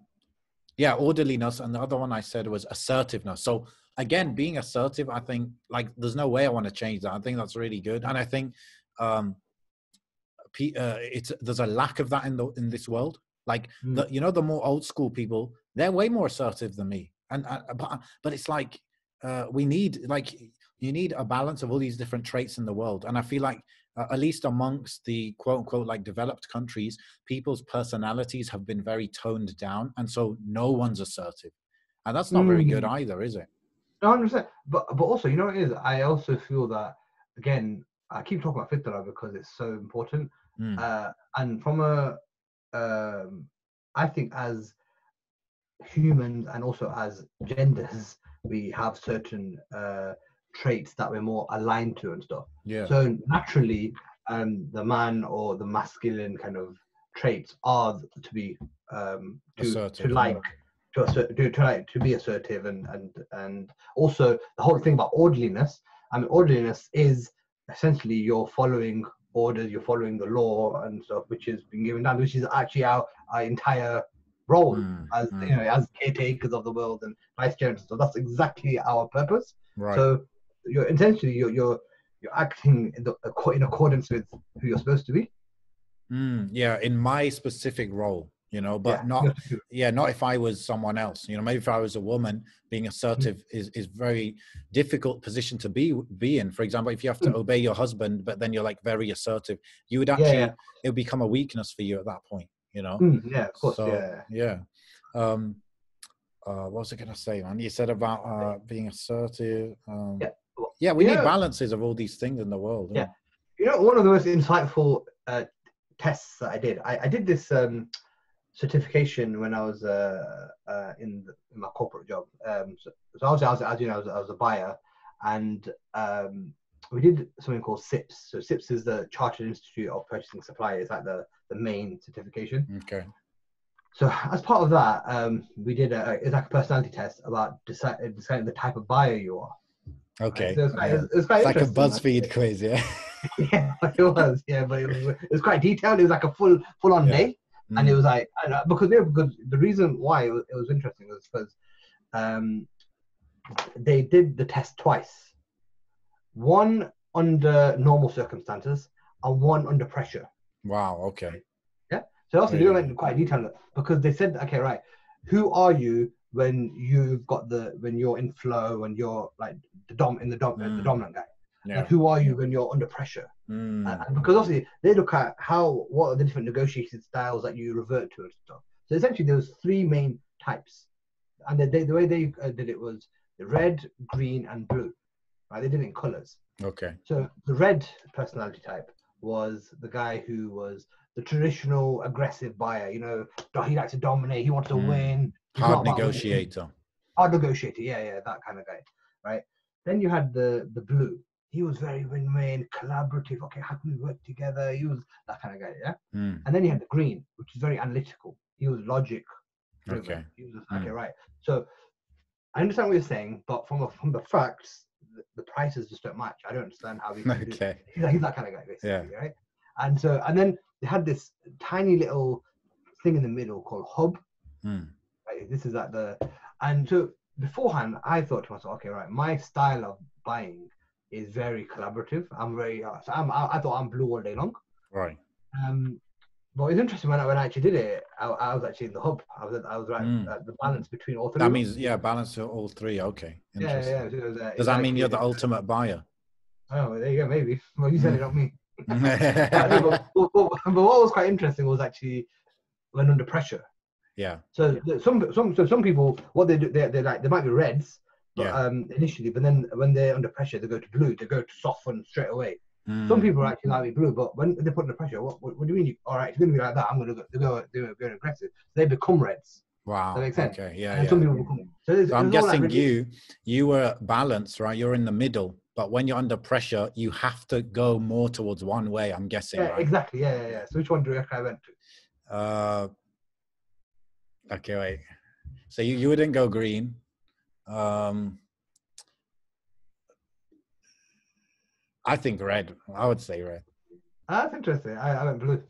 Yeah, orderliness, and the other one I said was assertiveness. So again, being assertive, I think like there's no way I want to change that. I think that's really good, and I think um, P, uh, it's there's a lack of that in the in this world. Like mm. the, you know, the more old school people, they're way more assertive than me, and uh, but but it's like uh, we need like you need a balance of all these different traits in the world, and I feel like. Uh, at least amongst the quote unquote like developed countries, people's personalities have been very toned down, and so no one's assertive, and that's not mm. very good either, is it? No, one hundred percent. But but also, you know what it is, I also feel that again, I keep talking about fitra because it's so important, mm. uh, and from a, um, I think as humans and also as genders, we have certain uh, traits that we're more aligned to and stuff. Yeah. So naturally, um, the man or the masculine kind of traits are to be um, to, assertive, to like yeah. to, assert, to to like to be assertive and and and also the whole thing about orderliness. I mean, orderliness is essentially you're following orders, you're following the law and stuff, which has been given down, which is actually our, our entire role mm, as mm. you know, as caretakers of the world and vice chairmen. So that's exactly our purpose. Right. So you're essentially you're you're you're acting in, the, in accordance with who you're supposed to be. Mm, yeah, in my specific role, you know, but yeah, not yeah, not if I was someone else. You know, maybe if I was a woman, being assertive mm. is is very difficult position to be be in. For example, if you have to mm. obey your husband, but then you're like very assertive, you would actually yeah, yeah. it would become a weakness for you at that point. You know, mm, yeah, of course, so, yeah, yeah. Um, uh, what was I gonna say, man? You said about uh, being assertive. Um, yeah, yeah, we you need know, balances of all these things in the world. Yeah, you know, one of the most insightful uh, tests that I did. I, I did this um, certification when I was uh, uh, in, the, in my corporate job. Um, so, so I was, I was, as you know, I was, I was a buyer, and um, we did something called SIPS. So SIPS is the Chartered Institute of Purchasing Supply. It's like the the main certification. Okay. So as part of that, um, we did a, it's like a personality test about deciding decide the type of buyer you are. Okay. So it was quite, yeah. it was, it was quite it's like a BuzzFeed quiz, yeah. yeah, it was. Yeah, but it was, it was quite detailed. It was like a full full on yeah. day, mm. and it was like I don't know, because you know, because the reason why it was, it was interesting was because um, they did the test twice, one under normal circumstances and one under pressure. Wow. Okay. Yeah. So also really? they went quite detailed because they said, okay, right, who are you when you've got the when you're in flow and you're like the dom in the dom mm. the dominant guy, yeah. and who are you when you're under pressure? Mm. Uh, and because obviously they look at how what are the different negotiation styles that you revert to and stuff. So essentially, there was three main types, and the, they, the way they uh, did it was red, green, and blue. Right? They did it in colors. Okay. So the red personality type was the guy who was the traditional aggressive buyer. You know, he likes to dominate. He wants to mm. win. He's hard negotiator. Hard negotiator. Yeah, yeah, that kind of guy, right? Then you had the the blue. He was very win-win, collaborative. Okay, how can we work together? He was that kind of guy, yeah. Mm. And then you had the green, which is very analytical. He was logic. Okay. He was just, mm. Okay, right. So I understand what you're saying, but from a, from the facts. The prices just don't match. I don't understand how he can do okay. he's, like, he's that kind of guy, basically, yeah. right? And so, and then they had this tiny little thing in the middle called hub. Mm. Like, this is at the, and so beforehand, I thought to myself, okay, right, my style of buying is very collaborative. I'm very, uh, so I'm, I, I thought I'm blue all day long. Right. Um, but it's interesting when I, when I actually did it, I, I was actually in the hub. I was I was right mm. at the balance between all three. That means yeah, balance of all three. Okay. Interesting. Yeah, yeah. It was, uh, Does that like, mean you're the ultimate buyer? Oh, there you go. Maybe. Well, you said it, not me. but, but, but, but what was quite interesting was actually when under pressure. Yeah. So yeah. some some so some people what they do they they like they might be reds, but, yeah. um initially, but then when they're under pressure, they go to blue. They go to soften straight away. Some people are actually like me blue, but when they're put under pressure, what, what, what do you mean? You, all right, it's going to be like that. I'm going to go, they're going aggressive. They become reds. Wow. That makes sense. Okay. Yeah. yeah. Some people become, so so I'm guessing like you, you were balanced, right? You're in the middle, but when you're under pressure, you have to go more towards one way. I'm guessing. Yeah, right? Exactly. Yeah, yeah, yeah. So which one do you reckon I went to? Uh, okay, wait. So you, you wouldn't go green. Um, I think red. I would say red. That's interesting. I, I went blue.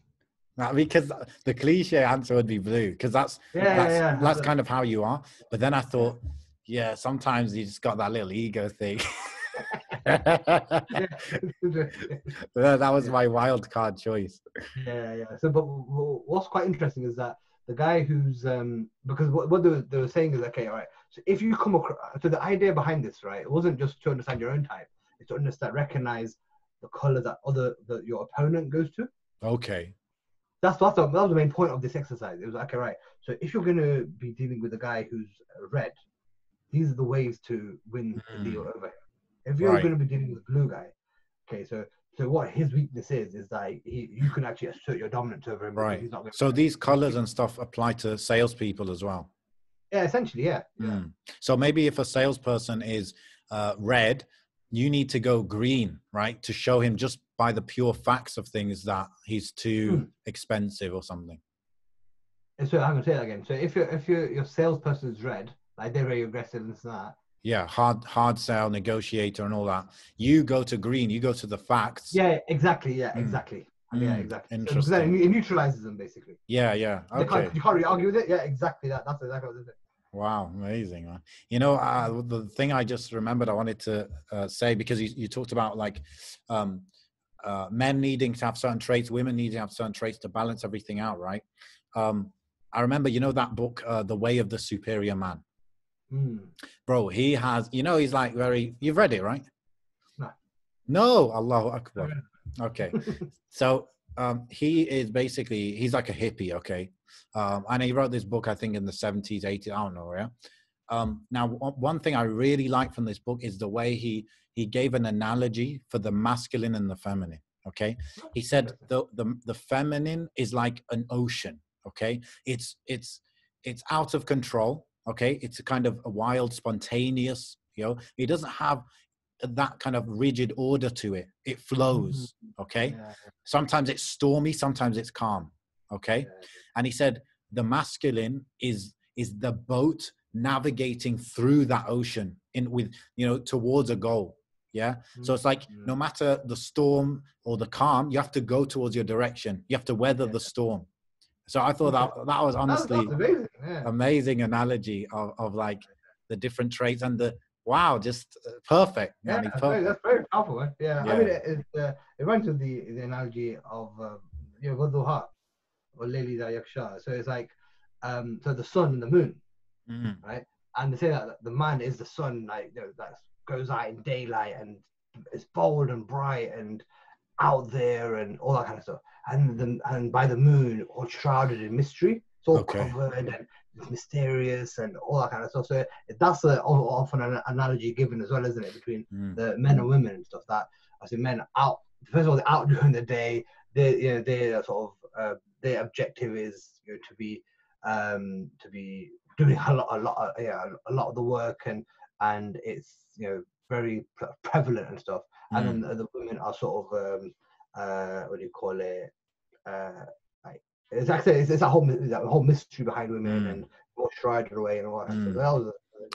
Nah, because the cliche answer would be blue, because that's yeah, that's, yeah, yeah. that's kind of how you are. But then I thought, yeah, sometimes you just got that little ego thing. yeah, that was yeah. my wild card choice. Yeah, yeah. So, but what's quite interesting is that the guy who's um, because what, what they, were, they were saying is okay, all right. So if you come across, so the idea behind this, right, it wasn't just to understand your own type. It's to understand, recognize the color that other that your opponent goes to. Okay. That's that's the, that was the main point of this exercise. It was like, okay, right. So if you're going to be dealing with a guy who's red, these are the ways to win mm. the deal over him. If you're right. going to be dealing with a blue guy, okay. So so what his weakness is is that he, you can actually assert your dominance over him. Right. He's not so these colors and stuff apply to salespeople as well. Yeah, essentially, yeah. yeah. Mm. So maybe if a salesperson is uh, red, you need to go green, right? To show him just by the pure facts of things that he's too mm. expensive or something. And so I'm going to say that again. So if you're, if you're, your salesperson is red, like they're very aggressive and that. Yeah, hard hard sell, negotiator and all that. You go to green, you go to the facts. Yeah, exactly. Yeah, mm. exactly. Mm. Yeah, exactly. Interesting. So then it neutralizes them, basically. Yeah, yeah. Okay. Can't, you can't really argue with it. Yeah, exactly that. That's exactly what it is. Wow, amazing, man. You know, uh, the thing I just remembered I wanted to uh, say, because you, you talked about like um, uh, men needing to have certain traits, women needing to have certain traits to balance everything out, right? Um, I remember, you know, that book, uh, The Way of the Superior Man. Mm. Bro, he has, you know, he's like very, you've read it, right? No. No, Allahu Akbar. Okay. So um, he is basically, he's like a hippie, okay? Um, and he wrote this book, I think, in the seventies, eighties, I don't know, yeah? Um, now, w- one thing I really like from this book is the way he, he gave an analogy for the masculine and the feminine, okay? He said the, the, the feminine is like an ocean, okay? It's, it's, it's out of control, okay? It's a kind of a wild, spontaneous, you know? It doesn't have that kind of rigid order to it. It flows, okay? Yeah. Sometimes it's stormy, sometimes it's calm. Okay. And he said, the masculine is, is the boat navigating through that ocean in with, you know, towards a goal. Yeah. Mm-hmm. So it's like, yeah. no matter the storm or the calm, you have to go towards your direction. You have to weather yeah. the storm. So I thought that that was honestly that was amazing. Yeah. amazing analogy of, of like the different traits and the, wow, just perfect. Yeah, I mean, perfect. Very, that's very powerful. Eh? Yeah. yeah. I mean, it, it, uh, it went to the, the analogy of, uh, you know, Ghadduha. Or Layli da Yaksha. So it's like, um, so the sun and the moon, mm-hmm. right? And they say that the man is the sun, like, you know, that goes out in daylight and is bold and bright and out there and all that kind of stuff. And the, and by the moon, all shrouded in mystery, it's all okay. covered and it's mysterious and all that kind of stuff. So that's a, often an analogy given as well, isn't it, between mm. the men and women and stuff. That I see men out, first of all, they're out during the day. They, you know, they're sort of. Uh, Their objective is, you know, to be um, to be doing a lot, a lot, of, yeah, a lot of the work, and and it's, you know, very pre- prevalent and stuff. Mm. And then the, the women are sort of um, uh, what do you call it? Uh, like it's actually it's, it's a whole that whole mystery behind women mm. and more shrouded away and all that. Mm. So that was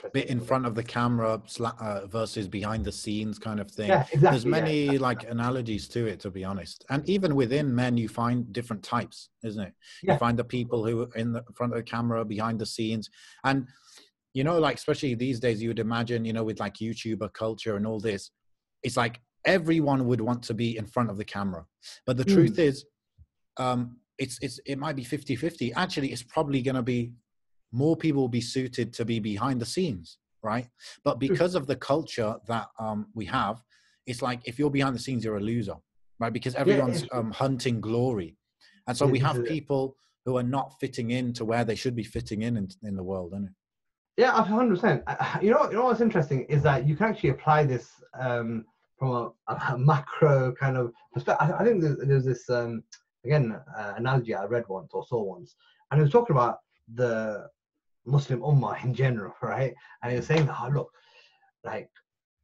a bit in front of the camera uh, versus behind the scenes kind of thing. Yeah, exactly, There's many yeah. like analogies to it, to be honest. And even within men, you find different types, isn't it? Yeah. You find the people who are in the front of the camera, behind the scenes. And, you know, like, especially these days, you would imagine, you know, with like YouTuber culture and all this, it's like everyone would want to be in front of the camera. But the mm. truth is, um, it's it's it might be fifty-fifty. Actually, it's probably going to be more people will be suited to be behind the scenes, right? But because of the culture that um, we have, it's like, if you're behind the scenes, you're a loser, right? Because everyone's yeah, yeah. Um, hunting glory. And so we have people who are not fitting in to where they should be fitting in in, in the world, isn't it? Yeah, one hundred percent. I, you know, you know what's interesting is that you can actually apply this um, from a, a macro kind of perspective. I, I think there's, there's this, um, again, uh, analogy I read once or saw once, and it was talking about the Muslim Ummah in general, right? And he was saying, oh, look, like,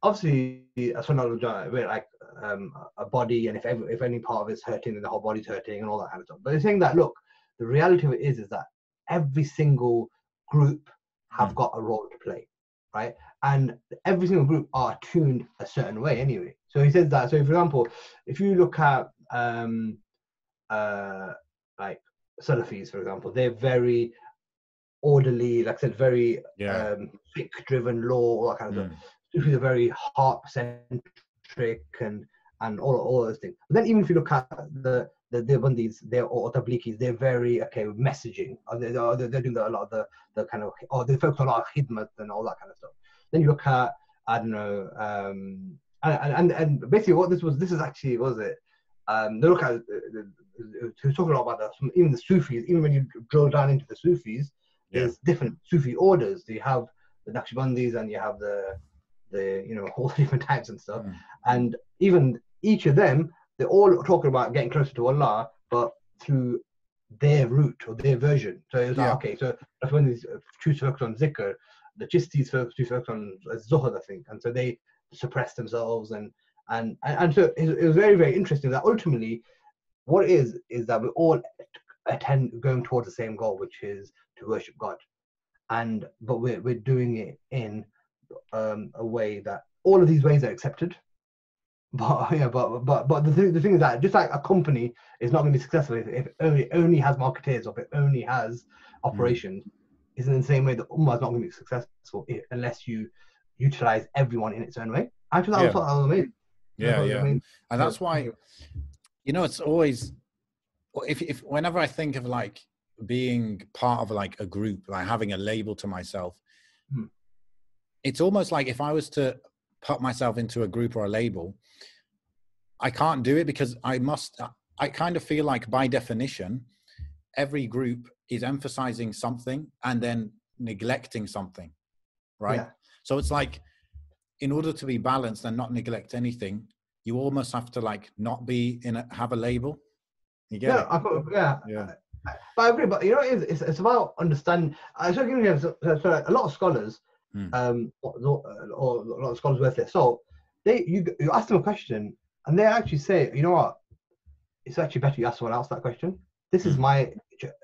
obviously, we're like um, a body, and if every, if any part of it's hurting, then the whole body's hurting and all that kind of stuff. But he's saying that, look, the reality of it is, is that every single group have mm. got a role to play, right? And every single group are tuned a certain way anyway. So he says that, so for example, if you look at, um, uh, like, Salafis, for example, they're very orderly, like I said, very yeah. um, fiqh-driven law, all that kind of mm. stuff. If you're very heart-centric and and all all those things. But then even if you look at the the Deobandis, they're or Tabligis, they're very okay with messaging. Or they are they're doing a lot of the, the kind of or they focus on a lot of khidmat and all that kind of stuff. Then you look at I don't know um, and and and basically what this was this is actually what was it. Um, they look at who's talking about that. Even the Sufis, even when you drill down into the Sufis, yeah. there's different Sufi orders. You have the Naqshbandis and you have the the you know all the different types and stuff. Mm. And even each of them, they're all talking about getting closer to Allah, but through their route or their version. So it's like, yeah. okay, so that's when these two focus on zikr, the Chistis two focus on zuhud, I think, and so they suppress themselves, and and and so it was very, very interesting that ultimately what it is is that we all attend going towards the same goal, which is to worship God, and but we're we're doing it in um, a way that all of these ways are accepted. But yeah, but but but the thing, the thing is that just like a company is not going to be successful if it only only has marketeers or if it only has operations. Mm. It's in the same way that Ummah is not going to be successful if, unless you utilize everyone in its own way. I thought that yeah. was what I was amazing. Yeah, was yeah, amazing. And that's why, you know, it's always if if whenever I think of like being part of like a group, like having a label to myself, mm. it's almost like if I was to put myself into a group or a label, I can't do it because I must, I kind of feel like by definition, every group is emphasizing something and then neglecting something, right? Yeah. So it's like, in order to be balanced and not neglect anything, you almost have to like not be in a, have a label. You get yeah, it? I thought, yeah. yeah. But I agree, but you know, it's, it's, it's about understanding. Uh, so, you know, so, so a lot of scholars, Mm. Um, or, or a lot of scholars worth their salt. They you you ask them a question and they actually say, you know what, it's actually better you ask someone else that question. This mm. is my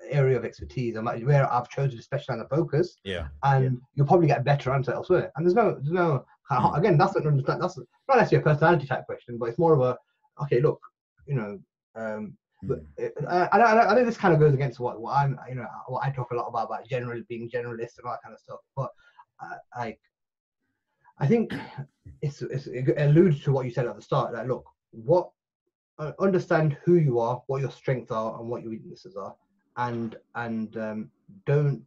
area of expertise and where I've chosen to specialize and focus. Yeah, and yeah. you'll probably get a better answer elsewhere. And there's no there's no mm. again that's not understand that's not actually a personality type question, but it's more of a okay look you know. Um, mm. But it, I, I I think this kind of goes against what what I'm you know what I talk a lot about about general being generalist and all that kind of stuff, but. Like, I think it's, it's, it alludes to what you said at the start. Like, look, what uh, understand who you are, what your strengths are, and what your weaknesses are, and and um, don't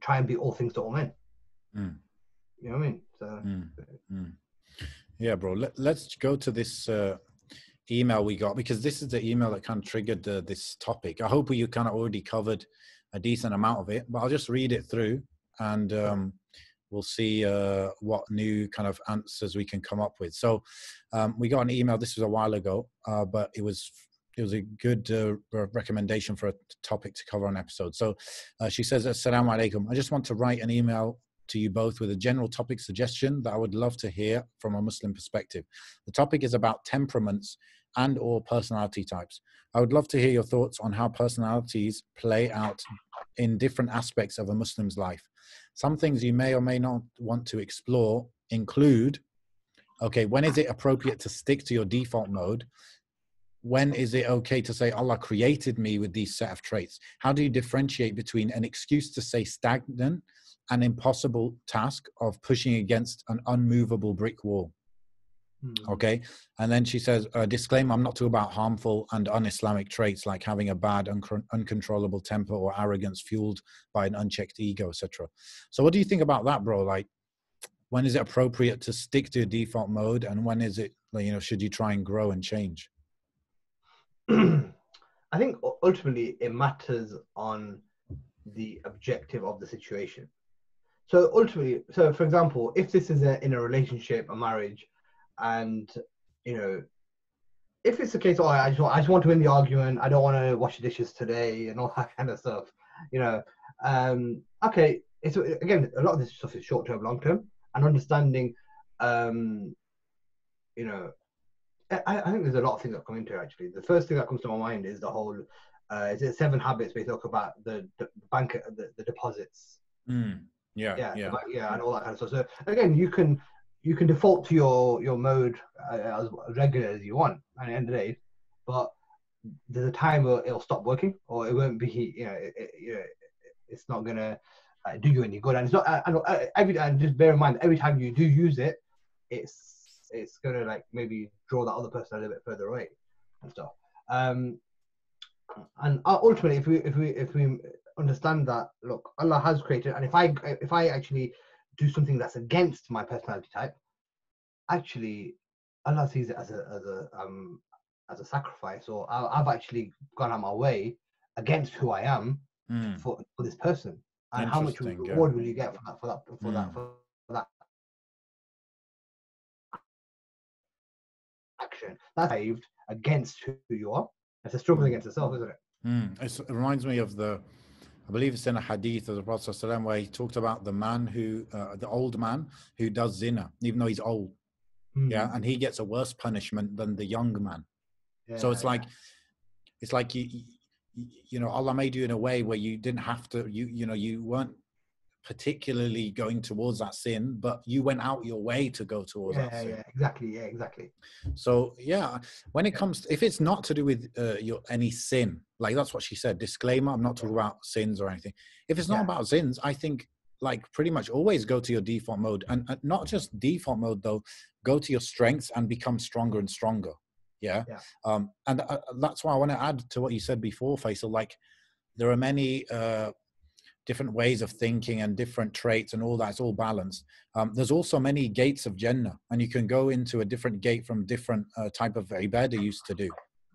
try and be all things to all men. Mm. You know what I mean? So, mm. Mm. yeah, bro. Let, let's go to this uh, email we got, because this is the email that kind of triggered uh, this topic. I hope you kind of already covered a decent amount of it, but I'll just read it through. And um, we'll see uh, what new kind of answers we can come up with. So um, we got an email. This was a while ago, uh, but it was it was a good uh, recommendation for a topic to cover on episode. So uh, she says, "Assalamu alaikum. I just want to write an email to you both with a general topic suggestion that I would love to hear from a Muslim perspective. The topic is about temperaments and or personality types. I would love to hear your thoughts on how personalities play out in different aspects of a Muslim's life. Some things you may or may not want to explore include, okay, when is it appropriate to stick to your default mode? When is it okay to say, Allah created me with these set of traits? How do you differentiate between an excuse to say stagnant and impossible task of pushing against an unmovable brick wall?" Okay. And then she says, uh, disclaimer, I'm not talking about harmful and un-Islamic traits like having a bad, un- uncontrollable temper or arrogance fueled by an unchecked ego, et cetera. So what do you think about that, bro? Like, when is it appropriate to stick to your default mode? And when is it, like, you know, should you try and grow and change? I think ultimately it matters on the objective of the situation. So ultimately, so for example, if this is a, in a relationship, a marriage, and you know, if it's the case, oh, I just want, I just want to win the argument. I don't want to wash the dishes today, and all that kind of stuff. You know, um, okay. It's again, a lot of this stuff is short term, long term, and understanding. Um, you know, I, I think there's a lot of things that come into it. Actually, the first thing that comes to my mind is the whole. Uh, is it seven habits we talk about the, the bank, the, the deposits? Mm, yeah, yeah, yeah, bank, yeah, and all that kind of stuff. So again, you can. You can default to your your mode uh, as regular as you want at the end of the day, but there's a time where it'll stop working, or it won't be. You know, it, it, you know it's not gonna uh, do you any good. And it's not. I, I, every and just bear in mind, every time you do use it, it's it's gonna like maybe draw that other person a little bit further away and stuff. Um, and ultimately, if we if we if we understand that, look, Allah has created, and if I if I actually do something that's against my personality type, actually Allah sees it as a as a um as a sacrifice, or I, I've actually gone out my way against who I am mm. for, for this person. And how much reward yeah. will you get for that for that for mm. that for that action? That's saved against who you are. It's a struggle against yourself, isn't it? Mm. It's, it reminds me of the, I believe it's in a hadith of the Prophet ﷺ where he talked about the man who, uh, the old man who does zina, even though he's old. Mm. Yeah. And he gets a worse punishment than the young man. Yeah, so it's yeah. like, it's like, you, you, you know, Allah made you in a way where you didn't have to, you, you know, you weren't particularly going towards that sin, but you went out your way to go towards yeah, that sin. Yeah, exactly. Yeah, exactly. So yeah, when it yeah. comes to, if it's not to do with uh, your any sin, like that's what she said, disclaimer, I'm not talking about sins or anything. If it's not yeah. about sins, I think like pretty much always go to your default mode, and, and not just default mode though, go to your strengths and become stronger and stronger. Yeah. yeah. Um, and uh, that's why I want to add to what you said before, Faisal, like there are many, uh, different ways of thinking and different traits and all that's all balanced. Um, there's also many gates of Jannah, and you can go into a different gate from different uh, type of ibadah used to do,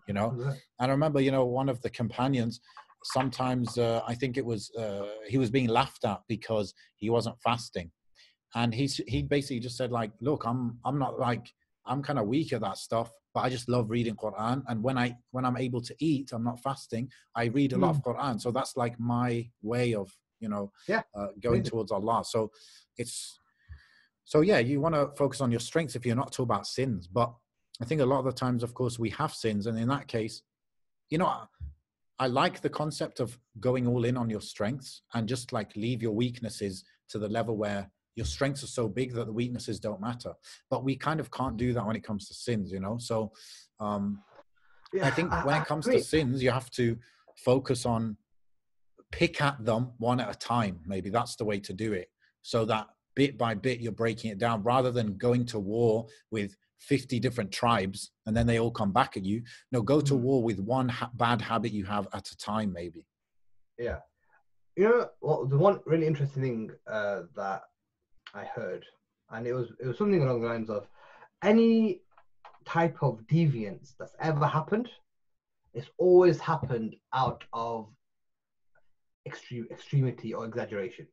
you know? Yeah. And I remember, you know, one of the companions, sometimes uh, I think it was, uh, he was being laughed at because he wasn't fasting. And he, he basically just said like, look, I'm, I'm not like, I'm kind of weak at that stuff, but I just love reading Quran. And when I, when I'm able to eat, I'm not fasting, I read a lot mm. of Quran. So that's like my way of, you know, yeah. uh, going really. towards Allah. So it's, so yeah, you want to focus on your strengths if you're not too about sins. But I think a lot of the times, of course, we have sins. And in that case, you know, I, I like the concept of going all in on your strengths and just like leave your weaknesses to the level where your strengths are so big that the weaknesses don't matter. But we kind of can't do that when it comes to sins, you know? So um, yeah, I think I, when I it comes agree. to sins, you have to focus on, pick at them one at a time. Maybe that's the way to do it. So that bit by bit, you're breaking it down rather than going to war with fifty different tribes and then they all come back at you. No, go to war with one ha- bad habit you have at a time, maybe. Yeah. You know, well, the one really interesting thing uh, that I heard, and it was it was something along the lines of any type of deviance that's ever happened, it's always happened out of extreme extremity or exaggeration,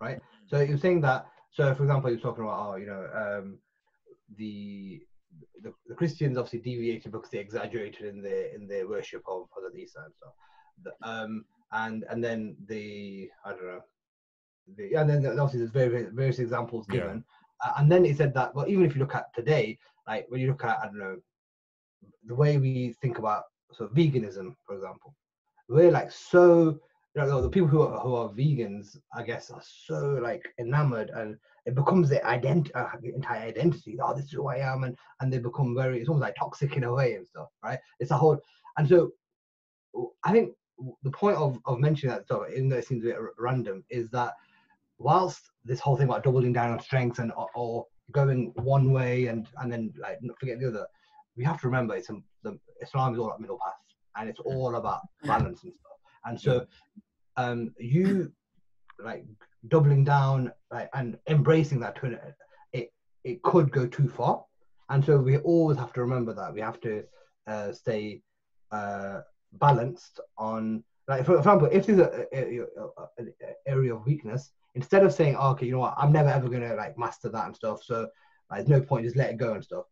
right? So you're saying that. So for example, you're talking about, oh, you know, um, the, the the Christians obviously deviated because they exaggerated in their in their worship of Hazrat Isa and stuff, the, um, and and then the I don't know. The, and then obviously there's various, various examples given, yeah. uh, and then it said that, well, even if you look at today, like when you look at, I don't know, the way we think about sort of veganism, for example, we're like so, you know, the people who are, who are vegans, I guess, are so like enamored, and it becomes their ident- uh, entire identity. Oh, this is who I am, and and they become very, it's almost like toxic in a way and stuff, right? It's a whole, and so I think the point of, of mentioning that stuff, even though it seems a bit random, is that whilst this whole thing about doubling down on strengths and or, or going one way and and then like not forget the other, we have to remember it's a, the, Islam is all about middle path, and it's all about balance and stuff. And so, um, you like doubling down like and embracing that to an, it it could go too far, and so we always have to remember that we have to uh, stay uh, balanced on. Like for example, if there's an area of weakness, instead of saying, oh, okay, you know what, I'm never ever going to like master that and stuff, so like, there's no point, just let it go and stuff.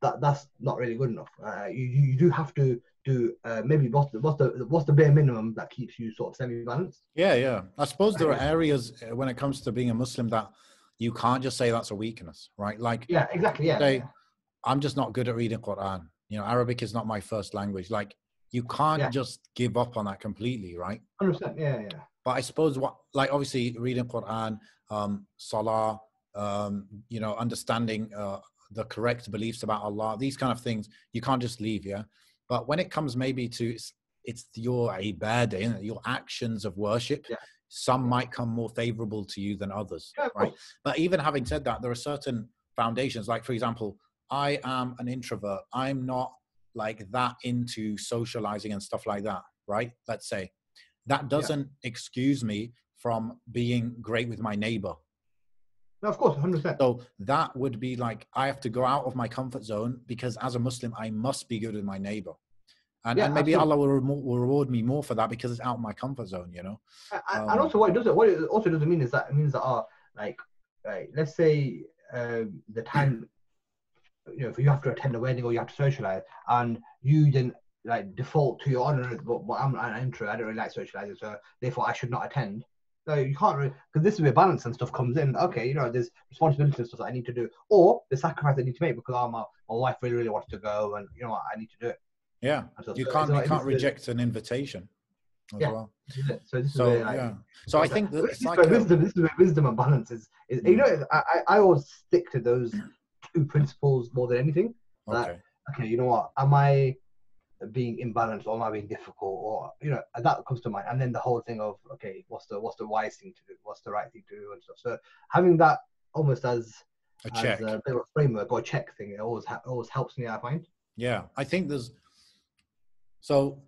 That That's not really good enough. Uh, you, you do have to do uh, maybe what's the, what's, the, what's the bare minimum that keeps you sort of semi-balanced? Yeah, yeah. I suppose there are areas when it comes to being a Muslim that you can't just say that's a weakness, right? Like, yeah, exactly, yeah. Say, I'm just not good at reading Quran. You know, Arabic is not my first language. Like, you can't yeah. just give up on that completely, right? one hundred percent, yeah, yeah. But I suppose what, like obviously reading Quran, um, Salah, um, you know, understanding uh, the correct beliefs about Allah, these kind of things, you can't just leave, yeah? But when it comes maybe to, it's, it's your ibadah, you know, your actions of worship, yeah. some might come more favorable to you than others, yeah, right? But even having said that, there are certain foundations, like for example, I am an introvert. I'm not like that into socializing and stuff like that, right? Let's say. That doesn't yeah. excuse me from being great with my neighbor. No, of course, one hundred percent. So that would be like, I have to go out of my comfort zone because as a Muslim, I must be good with my neighbor. And, yeah, and maybe absolutely. Allah will, re- will reward me more for that because it's out of my comfort zone, you know? And, um, and also what it doesn't, what it also doesn't mean is that it means that, uh, like, like, let's say um, the time, you know, if you have to attend a wedding or you have to socialize and you then like default to your honor, but, but I'm an intro, I don't really like socializing, so therefore I should not attend. So you can't really, because this is where balance and stuff comes in. Okay, you know, there's responsibilities and stuff that I need to do, or the sacrifice I need to make because oh, my, my wife really, really wants to go, and you know what, I need to do it. Yeah, so, you can't, so, you so can't reject the, an invitation as yeah. well. So this so, is where, like, yeah. So I think that it's like wisdom, a, this is where wisdom and balance is. is yeah. You know, I, I always stick to those two principles more than anything. That, okay. Okay, you know what, am I being imbalanced, or am I being difficult, or you know, that comes to mind. And then the whole thing of okay, what's the what's the wise thing to do, what's the right thing to do, and stuff. So having that almost as a as check, a little framework or check thing, it always ha always helps me, I find. Yeah, I think there's so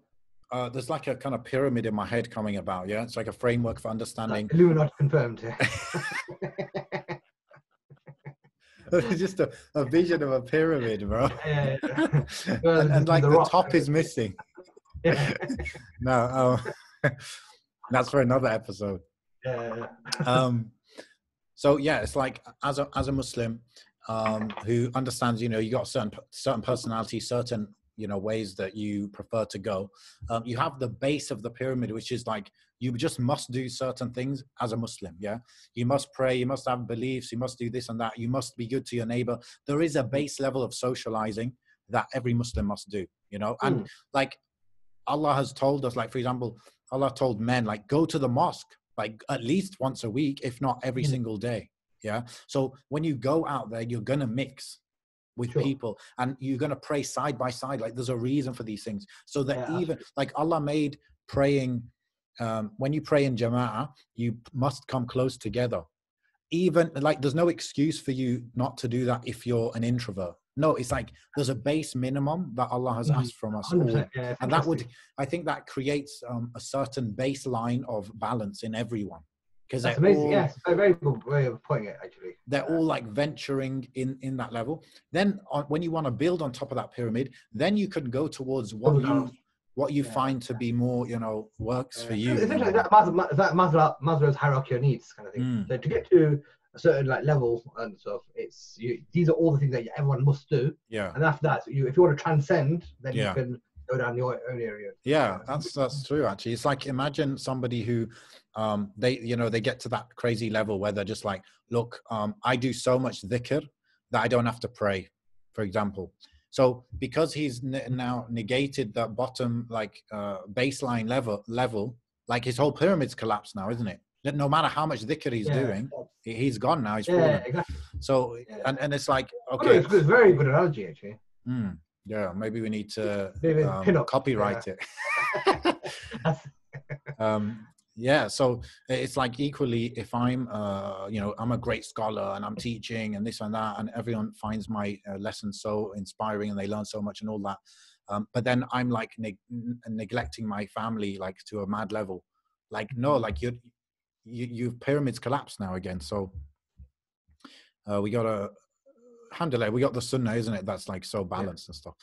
uh, there's like a kind of pyramid in my head coming about. Yeah, it's like a framework for understanding. Like Illuminati confirmed. Just a, a vision of a pyramid, bro. Yeah, yeah, yeah. Well, and, and like the, the top is missing. Yeah. No, um, that's for another episode. Yeah, yeah. Um, so yeah, it's like as a as a Muslim um, who understands, you know, you got certain certain personality, certain you know ways that you prefer to go. Um, you have the base of the pyramid, which is like you just must do certain things as a Muslim. Yeah, you must pray, you must have beliefs, you must do this and that, you must be good to your neighbor. There is a base level of socializing that every Muslim must do, you know. And mm. like Allah has told us, like for example, Allah told men like go to the mosque like at least once a week, if not every mm. single day. Yeah, so when you go out there, you're gonna mix with sure. people, and you're going to pray side by side. Like there's a reason for these things, so that yeah. even like Allah made praying um when you pray in jama'ah, you must come close together. Even like there's no excuse for you not to do that if you're an introvert. No, it's like there's a base minimum that Allah has asked from us all. Yeah, and that would, I think that creates um, a certain baseline of balance in everyone. That's amazing. All, yes, a very good way of putting it, actually. They're all like venturing in, in that level. Then on, when you want to build on top of that pyramid, then you can go towards what oh, you, what you yeah, find to yeah. be more, you know, works yeah. for you. Essentially, you know? that, Maslow, that Maslow, Maslow's hierarchy of needs kind of thing. Mm. So to get to a certain like level and stuff, it's, you, these are all the things that everyone must do. Yeah. And after that, so you, if you want to transcend, then yeah. you can go down your own area. Yeah, that's, that's true, actually. It's like, imagine somebody who... Um, they, you know, they get to that crazy level where they're just like, look, um, I do so much dhikr that I don't have to pray, for example. So because he's ne now negated that bottom, like uh, baseline level, level, like his whole pyramid's collapsed now, isn't it? No matter how much dhikr he's yeah. doing, he's gone now. He's yeah, fallen. Exactly. So, yeah. and, and it's like, okay. It's a very good analogy, actually. Mm, yeah, maybe we need to um, copyright yeah. it. um, Yeah, so it's like equally, if I'm, uh, you know, I'm a great scholar and I'm teaching and this and that, and everyone finds my uh, lessons so inspiring and they learn so much and all that. Um, but then I'm like neg neglecting my family, like to a mad level. Like, no, like you're, you, you've pyramids collapsed now again. So uh, we got a, alhamdulillah, we got the sunnah, isn't it? That's like so balanced yeah. and stuff.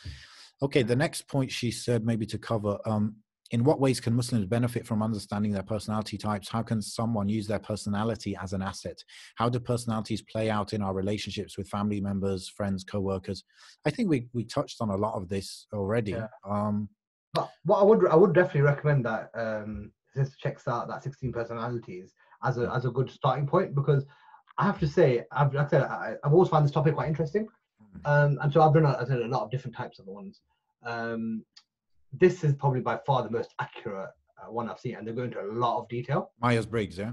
Okay, the next point she said maybe to cover, um, in what ways can Muslims benefit from understanding their personality types? How can someone use their personality as an asset? How do personalities play out in our relationships with family members, friends, co-workers? I think we, we touched on a lot of this already. Yeah. Um, but what I would, I would definitely recommend that um, this checks out that sixteen personalities as a, as a good starting point, because I have to say, I've, like I said, I, I've always found this topic quite interesting. Um, and so I've done a, I've done a lot of different types of the ones. Um, This is probably by far the most accurate uh, one I've seen, and they go into a lot of detail. Myers-Briggs, yeah?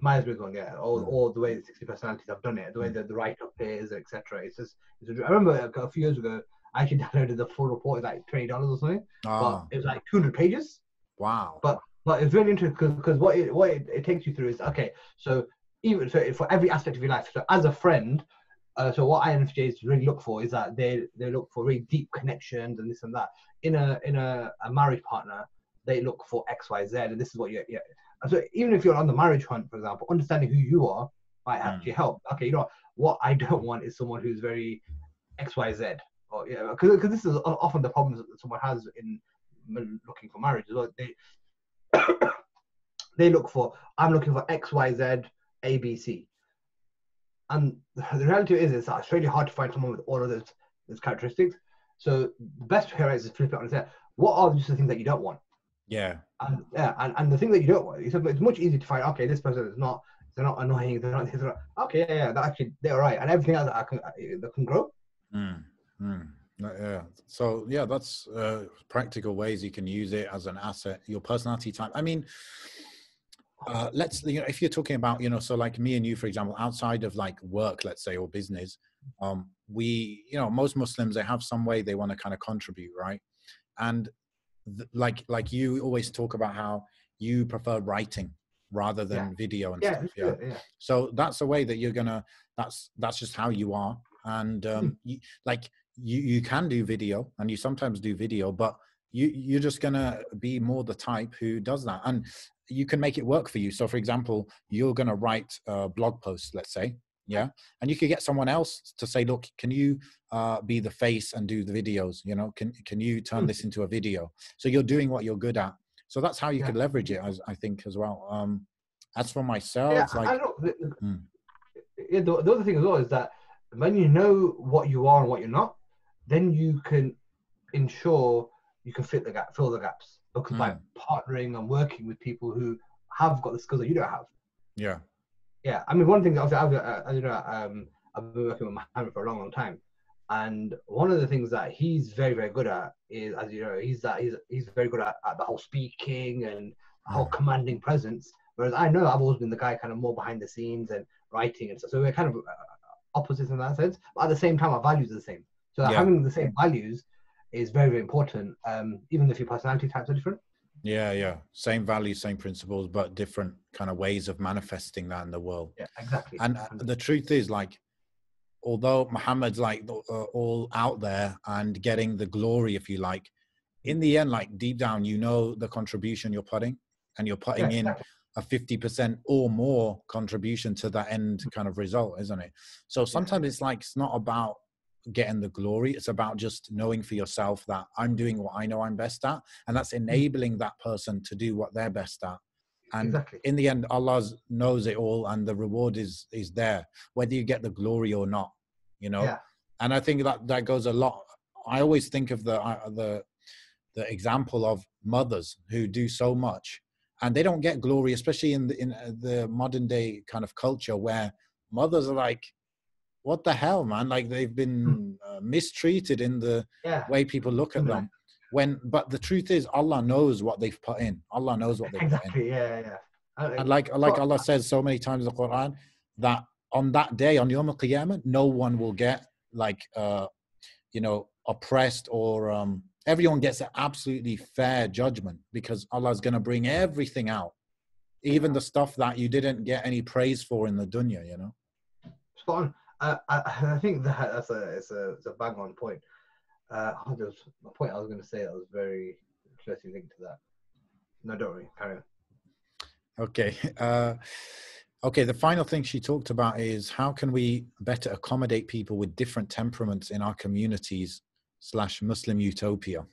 Myers-Briggs one, yeah. All, mm. all the way the sixteen personalities have done it, the way that the write-up is, et cetera. It's just, it's, I remember a, a few years ago, I actually downloaded the full report, it was like twenty dollars or something. Oh. But it was like two hundred pages. Wow. But but it's really interesting, because what, it, what it, it takes you through is, okay, so even so for every aspect of your life, so as a friend, Uh, so what I N F Js really look for is that they they look for really deep connections and this and that. In a in a, a marriage partner, they look for X, Y, Z, and this is what you. Yeah. So even if you're on the marriage hunt, for example, understanding who you are might actually mm. help. Okay, you know what I don't want is someone who's very X, Y, Z, or yeah, you know, because because this is often the problems that someone has in looking for marriage. So they they look for I'm looking for X, Y, Z, A, B, C. And the reality is, is that it's really hard to find someone with all of those, those characteristics. So the best way is to flip it on its head. what are just the things that you don't want? Yeah. And yeah, and, and the thing that you don't want, it's, it's much easier to find, okay, this person is not, they're not annoying, they're not, they're not okay, yeah, yeah, that actually, they're all right. And everything else that, I can, that can grow. Mm, mm. Yeah. So yeah, that's uh, practical ways you can use it as an asset, your personality type. I mean, uh, let's, you know, if you're talking about, you know, so like me and you, for example, outside of like work, let's say, or business, um, we, you know, most Muslims, they have some way they want to kind of contribute. Right. And th- like, like you always talk about how you prefer writing rather than yeah. video and yeah, stuff. Yeah. Good, yeah. So that's a way that you're going to, that's, that's just how you are. And um, you, like, You, you can do video, and you sometimes do video, but you, you're just going to be more the type who does that. And you can make it work for you. So, for example, you're going to write a blog post, let's say. Yeah. And you could get someone else to say, look, can you uh, be the face and do the videos? You know, can can you turn this into a video? So you're doing what you're good at. So that's how you yeah. could leverage it, as, I think, as well. Um, as for myself, yeah, like, I don't, hmm. yeah, the, the other thing as well is that when you know what you are and what you're not, then you can ensure you can fit the gap, fill the gaps, because mm. by partnering and working with people who have got the skills that you don't have. Yeah. Yeah. I mean, one thing that I've, I've, uh, you know, um, I've been working with Mohammed for a long, long time. And one of the things that he's very, very good at is, as you know, he's that he's, he's very good at, at the whole speaking and the whole mm. commanding presence. Whereas I know I've always been the guy kind of more behind the scenes and writing and stuff. So we're kind of opposites in that sense, but at the same time, our values are the same. So yeah. having the same values is very, very important, um, even if your personality types are different. Yeah, yeah. Same values, same principles, but different kind of ways of manifesting that in the world. Yeah, exactly. And uh, the truth is, like, although Muhammad's, like, uh, all out there and getting the glory, if you like, in the end, like, deep down, you know the contribution you're putting, and you're putting yeah, exactly. in a fifty percent or more contribution to that end kind of result, isn't it? So sometimes yeah. it's like, it's not about getting the glory, it's about just knowing for yourself that I'm doing what I know I'm best at, and that's enabling that person to do what they're best at. And exactly. in the end, Allah knows it all, and the reward is is there, whether you get the glory or not, you know. Yeah. And I think that that goes a lot. I always think of the uh, the the example of mothers who do so much and they don't get glory, especially in the, in the modern day kind of culture where mothers are like, what the hell, man? Like, they've been uh, mistreated in the yeah. way people look at yeah. them. When, but the truth is, Allah knows what they've put in. Allah knows what they've exactly. put in. Exactly. Yeah, yeah. And like, like but, Allah says so many times in the Quran, that on that day, on Yawm al-Qiyamah, no one will get like, uh, you know, oppressed, or um, everyone gets an absolutely fair judgment, because Allah is going to bring everything out, even the stuff that you didn't get any praise for in the dunya. You know. Spot on. Uh, I, I think that that's a it's a, it's a bang on point. Uh, oh, there was a point I was going to say that was very closely linked to that. No, don't worry, carry on. Okay, uh, okay. The final thing she talked about is, how can we better accommodate people with different temperaments in our communities slash Muslim utopia?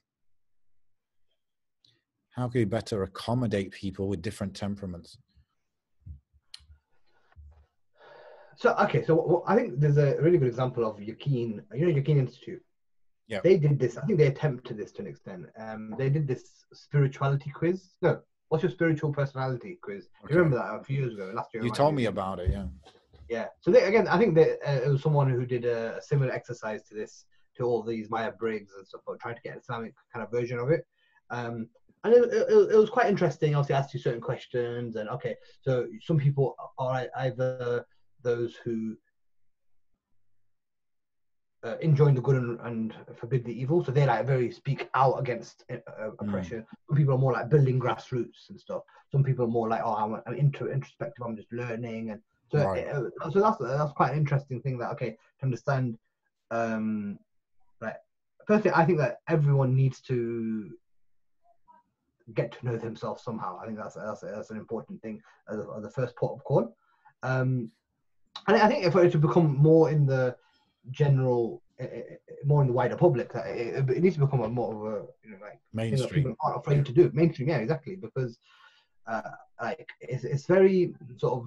How can we better accommodate people with different temperaments? So, okay, so well, I think there's a really good example of Yakin, you know, Yakin Institute. Yeah. They did this, I think they attempted this to an extent. Um, they did this spirituality quiz. No, what's your spiritual personality quiz? Okay. You remember that a few years ago, last year? You told me about it, yeah. Yeah, so they, again, I think that uh, it was someone who did a similar exercise to this, to all these Myers-Briggs and stuff, but trying to get an Islamic kind of version of it. Um, and it, it, it was quite interesting, obviously, asked you certain questions, and okay, so some people are either those who uh, enjoin the good and, and forbid the evil. So they like very speak out against uh, oppression. Mm. Some people are more like building grassroots and stuff. Some people are more like, oh, I'm, I'm inter- introspective. I'm just learning. And so, right. uh, so that's that's quite an interesting thing that, okay, to understand. Um, like, personally, I think that everyone needs to get to know themselves somehow. I think that's that's, that's an important thing as, a, as the first port of call. Um, And I think if it were to become more in the general, uh, more in the wider public, that it, it needs to become a more of a, you know, like mainstream. Thing that people aren't afraid to do mainstream, yeah, exactly, because uh, like it's it's very sort of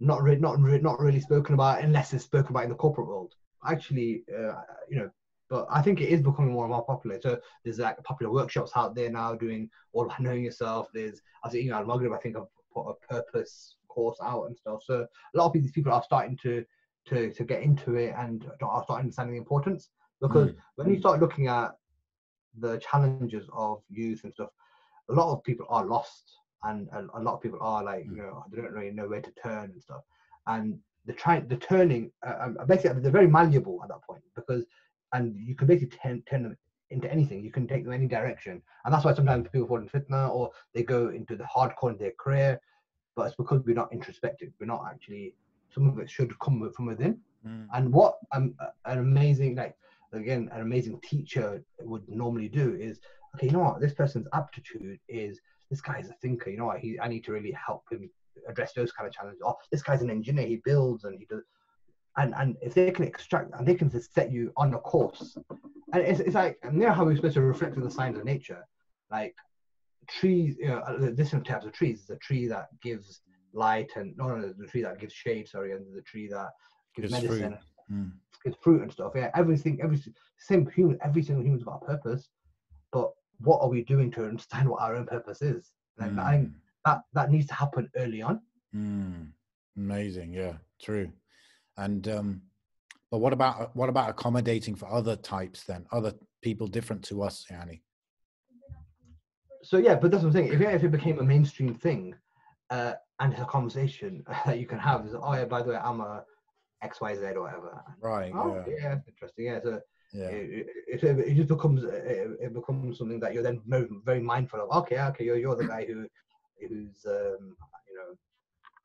not re- not re- not really spoken about unless it's spoken about in the corporate world. Actually, uh, you know, But I think it is becoming more and more popular. So there's like popular workshops out there now doing all about knowing yourself. There's, I think, you know, Al Maghrib, I think I've put a purpose course out and stuff. So a lot of these people are starting to to to get into it and are starting understanding the importance. Because mm. when you start looking at the challenges of youth and stuff, a lot of people are lost, and a, a lot of people are like, you know, they don't really know where to turn and stuff. And the trying, the turning, uh, basically, they're very malleable at that point, because, and you can basically turn, turn them into anything. You can take them any direction, and that's why sometimes people fall into fitna, or they go into the hardcore in their career. But it's because we're not introspective. We're not actually. Some of it should come from within. Mm. And what um, an amazing, like again, an amazing teacher would normally do is, okay, you know what, this person's aptitude is, this guy's a thinker, you know what, he, I need to really help him address those kind of challenges. Or this guy's an engineer, he builds and he does. And and if they can extract, and they can just set you on a course. And it's, it's like, you know how we're supposed to reflect on the signs of nature. Like trees, you know, the different types of trees. There's a tree that gives light, and no, no, the tree that gives shade, sorry, and the tree that gives it's medicine. Fruit. Mm. Gives fruit and stuff. Yeah, everything, every same human, every single human's got a purpose. But what are we doing to understand what our own purpose is? Like, mm. I think that, that needs to happen early on. Mm. Amazing. Yeah, true. And, um, but what about, what about accommodating for other types then? Other people different to us, Yanni? So, yeah, but that's what I'm saying. If, if it became a mainstream thing, uh, and it's a conversation that you can have, is, oh yeah, by the way, I'm a X Y Z or whatever. Right. Oh, yeah. yeah. Interesting. Yeah. So, Yeah. It, it, it just becomes it, it becomes something that you're then very, very mindful of. Okay, okay, you're you're the guy who, who's um you know,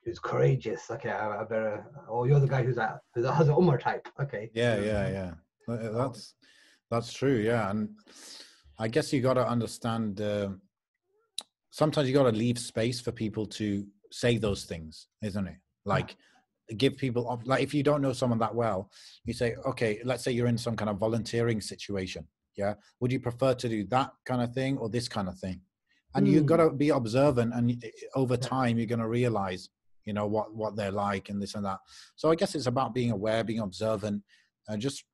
who's courageous. Okay, I, I better. Or you're the guy who's a who's a has an Umar type. Okay. Yeah, yeah, yeah. That's that's true. Yeah, and I guess you got to understand. Uh, sometimes you got to leave space for people to say those things, isn't it? Like. Give people, like if you don't know someone that well, you say, okay, let's say you're in some kind of volunteering situation. Yeah. Would you prefer to do that kind of thing or this kind of thing? And mm. you've got to be observant, and over time you're going to realize, you know, what, what they're like and this and that. So I guess it's about being aware, being observant, and just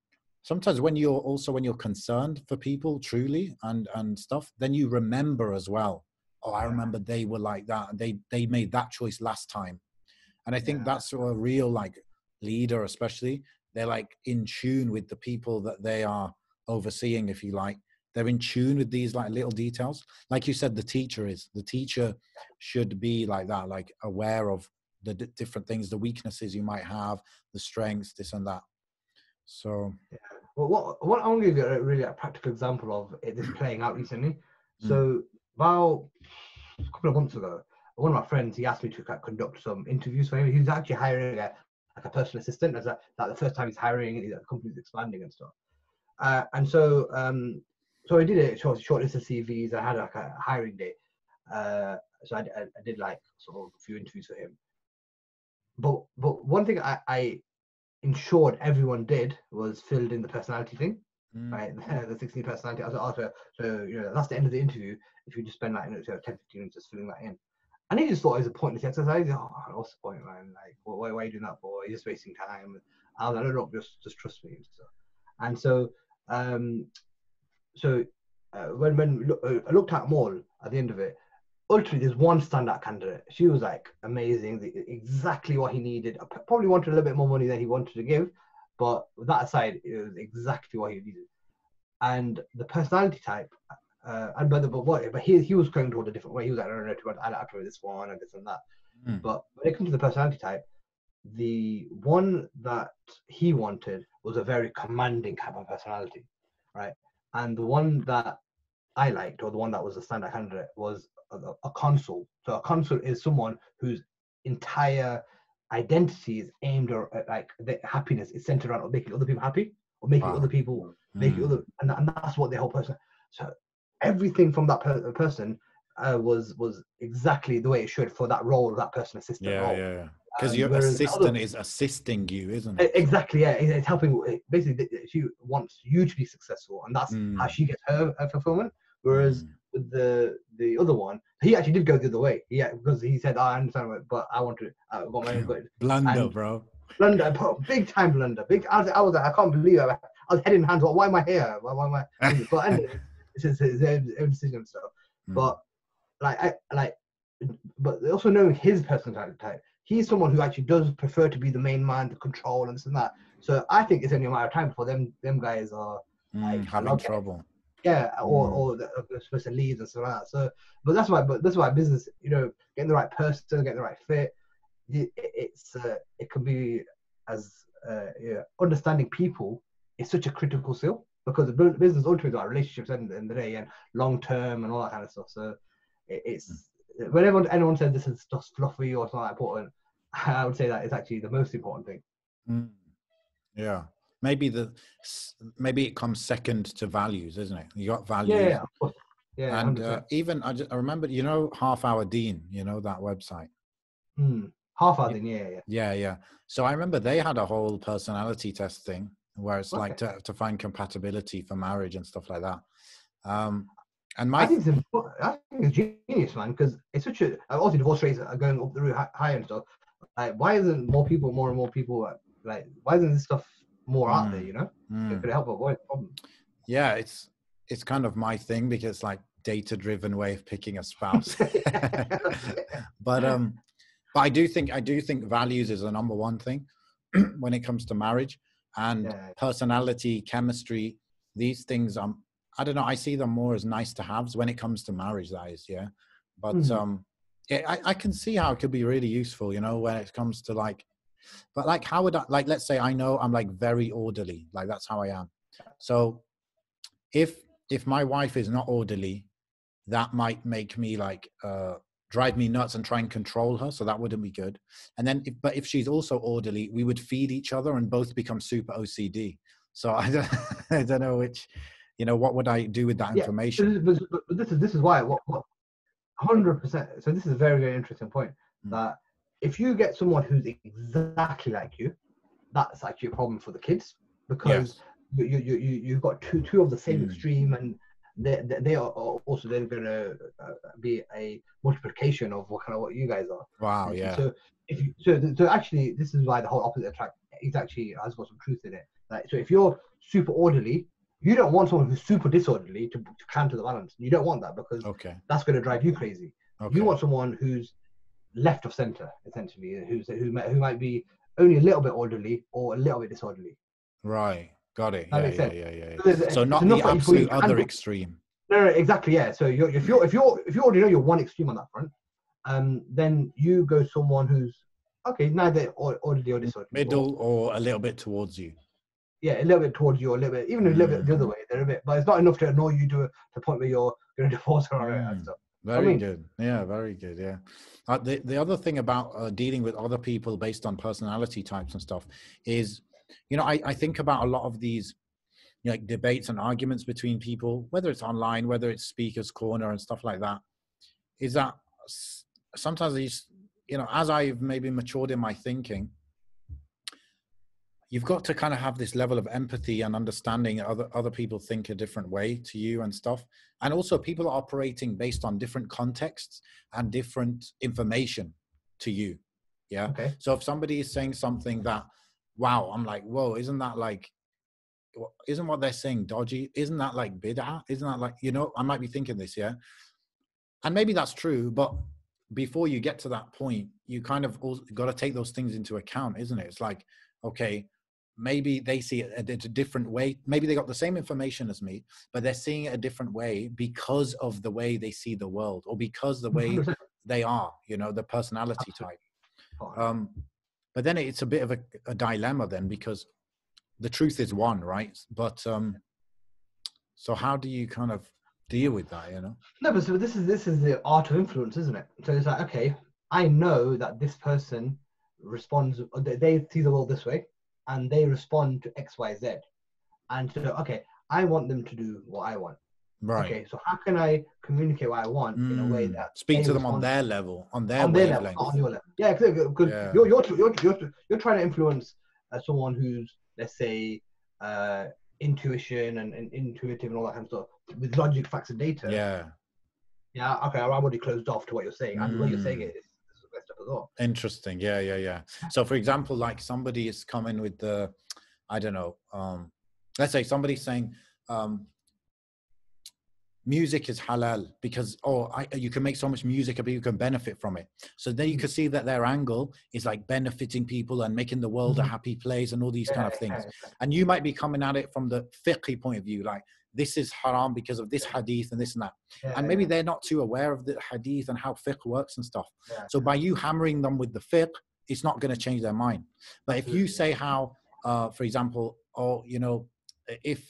sometimes when you're also, when you're concerned for people truly and, and stuff, then you remember as well. Oh, I remember they were like that. And they, they made that choice last time. And I think yeah. that's a real like leader, especially. They're like in tune with the people that they are overseeing, if you like. They're in tune with these like little details. Like you said, the teacher is. The teacher should be like that, like aware of the d- different things, the weaknesses you might have, the strengths, this and that. So. Yeah. Well, what, what I want to give you a really a practical example of it, this playing out recently. Mm. So about a couple of months ago, one of my friends, he asked me to conduct some interviews for him. He was actually hiring a, like a personal assistant. That's like the first time he's hiring, and the company's expanding and stuff. Uh, and so, um, so I did a short, short list of C Vs. I had like a hiring day, uh, so I, I did like sort of a few interviews for him. But but one thing I, I ensured everyone did was filled in the personality thing. Mm. Right, the sixteen personality. I was asked, so you know, that's the end of the interview. If you just spend like, you know, ten, fifteen minutes just filling that in. And he just thought it was a pointless exercise. Oh, what's the point, man? Like, why, why are you doing that for? You're just wasting time. I was like, no, no, just, just trust me. And so, um, so uh, when, when I looked at them all at the end of it, ultimately, there's one standout candidate. She was like amazing, the, exactly what he needed. Probably wanted a little bit more money than he wanted to give, but that aside, it was exactly what he needed. And the personality type. Uh, and but, the, but what? But he he was going toward a different way. He was like, I don't know, too much. I like this one and this and that. Mm. But when it comes to the personality type, the one that he wanted was a very commanding type of personality, right? And the one that I liked, or the one that was the standard candidate, was a, a consul. So a consul is someone whose entire identity is aimed or uh, like their happiness is centered around making other people happy, or making wow. other people, mm. making other, and, and that's what their whole person. So. Everything from that per- person uh, was was exactly the way it should for that role, that person assistant yeah, role. Yeah, yeah. Because um, your assistant other, is assisting you, isn't it? Exactly. Yeah, it's helping. Basically, she wants you to be successful, and that's mm. how she gets her, her fulfillment. Whereas mm. with the the other one, he actually did go the other way. Yeah, because he said, oh, "I understand, but I want to uh, got my own." Blunder, and, bro. Blunder, bro, big time blunder. Big. I was, I was like, I can't believe I, I was head in hands, like, why am I here? Why, why am I? But anyway, it's, it's his own, own decision and stuff. Mm. But like, I, like, but also knowing his personality type, he's someone who actually does prefer to be the main man, the control and this and that. So I think it's only a matter of time before them them guys are like mm, having trouble. Yeah, or mm. or they're supposed to leave and stuff like that. So, but that's why, but that's why business, you know, getting the right person, getting the right fit, it, it's uh, it can be as uh, yeah, understanding people is such a critical skill, because the business ultimately is about relationships and in the day and long term and all that kind of stuff. So it, it's mm. whenever anyone says this is stuff fluffy or it's not that important, I would say that it's actually the most important thing. Mm. Yeah. Maybe the maybe it comes second to values, isn't it? You got values, yeah, yeah, yeah and uh, even I, just, I remember, you know, Half Hour Dean, you know that website. Mm. Half Hour Dean, yeah, yeah, yeah, yeah. So I remember they had a whole personality test thing where it's okay. like to, to find compatibility for marriage and stuff like that. Um, and my I think it's I think it's genius, man, because it's such a obviously divorce rates are going up the roof, higher and stuff. Like, why isn't more people, more and more people, like, why isn't this stuff more out mm. there, you know? Mm. It could help avoid problems. Yeah, it's it's kind of my thing, because it's like data-driven way of picking a spouse. But um, but I do think I do think values is the number one thing when it comes to marriage, and yeah. personality, chemistry. These things, um, I don't know. I see them more as nice to haves when it comes to marriage. That is, yeah. But mm-hmm. um, yeah, I, I can see how it could be really useful, you know, when it comes to like. But like, how would I, like, let's say I know I'm like very orderly, like that's how I am. So if, if my wife is not orderly, that might make me like, uh, drive me nuts and try and control her. So that wouldn't be good. And then, if, but if she's also orderly, we would feed each other and both become super O C D. So I don't, I don't know which, you know, what would I do with that yeah, information? But this is, this is why, what, what, one hundred percent. So this is a very, very interesting point mm. that, if you get someone who's exactly like you, that's actually a problem for the kids, because yes. you you you you've got two two of the same mm. extreme, and they they are also then going to be a multiplication of what kind of what you guys are. Wow, yeah. So if you, so so actually, this is why the whole opposite attract is actually has got some truth in it. Like, so if you're super orderly, you don't want someone who's super disorderly to, to counter the balance. You don't want that, because okay. that's going to drive you crazy. Okay. You want someone who's left of center, essentially, who's who, who might be only a little bit orderly or a little bit disorderly. Right, got it. Yeah, yeah, yeah, yeah, yeah. So, so not the absolute other extreme. No, no, exactly. Yeah. So you're, if you're if you're if you already know you're one extreme on that front, um, then you go someone who's okay, neither orderly or disorderly, middle or a little bit towards you. Yeah, a little bit towards you, or a little bit, even a little mm. bit the other way. They're a bit, but it's not enough to annoy you to the point where you're going to divorce her mm. and stuff. Very I mean, good. Yeah, very good. Yeah. Uh, the, the other thing about uh, dealing with other people based on personality types and stuff is, you know, I, I think about a lot of these, you know, like debates and arguments between people, whether it's online, whether it's Speaker's Corner and stuff like that, is that sometimes these, you know, as I've maybe matured in my thinking, you've got to kind of have this level of empathy and understanding that other, other people think a different way to you and stuff. And also people are operating based on different contexts and different information to you. Yeah. Okay. So if somebody is saying something that, wow, I'm like, whoa, isn't that like, isn't what they're saying dodgy? Isn't that like bid'ah? Isn't that like, you know, I might be thinking this, yeah. And maybe that's true, but before you get to that point, you kind of got to take those things into account, isn't it? It's like, okay, maybe they see it a different way. Maybe they got the same information as me, but they're seeing it a different way because of the way they see the world, or because the way they are, you know, the personality type. Um, but then it's a bit of a, a dilemma then, because the truth is one, right? But um, so how do you kind of deal with that, you know? No, but so this is, this is the art of influence, isn't it? So it's like, okay, I know that this person responds, they see the world this way, and they respond to X Y Z, and so okay, I want them to do what I want, right? Okay, so how can I communicate what I want mm. in a way that speak to them on their level, on their on their level, not on your level? Yeah, because yeah. you're, you're you're you're you're trying to influence uh, someone who's, let's say, uh, intuition and, and intuitive and all that kind of stuff with logic, facts, and data. Yeah, yeah. Okay, I'm already closed off to what you're saying, and mm. what you're saying is. Interesting. Yeah, yeah, yeah. So for example, like somebody is coming with the, I don't know, um, Let's say somebody's saying, um, music is halal because, oh, I, you can make so much music, but you can benefit from it. So then you could see that their angle is like benefiting people and making the world a happy place and all these kind of things. And you might be coming at it from the fiqhi point of view, like this is haram because of this hadith and this and that. Yeah, and maybe they're not too aware of the hadith and how fiqh works and stuff. Yeah. So by you hammering them with the fiqh, it's not going to change their mind. But if you say how, uh, for example, oh, you know, if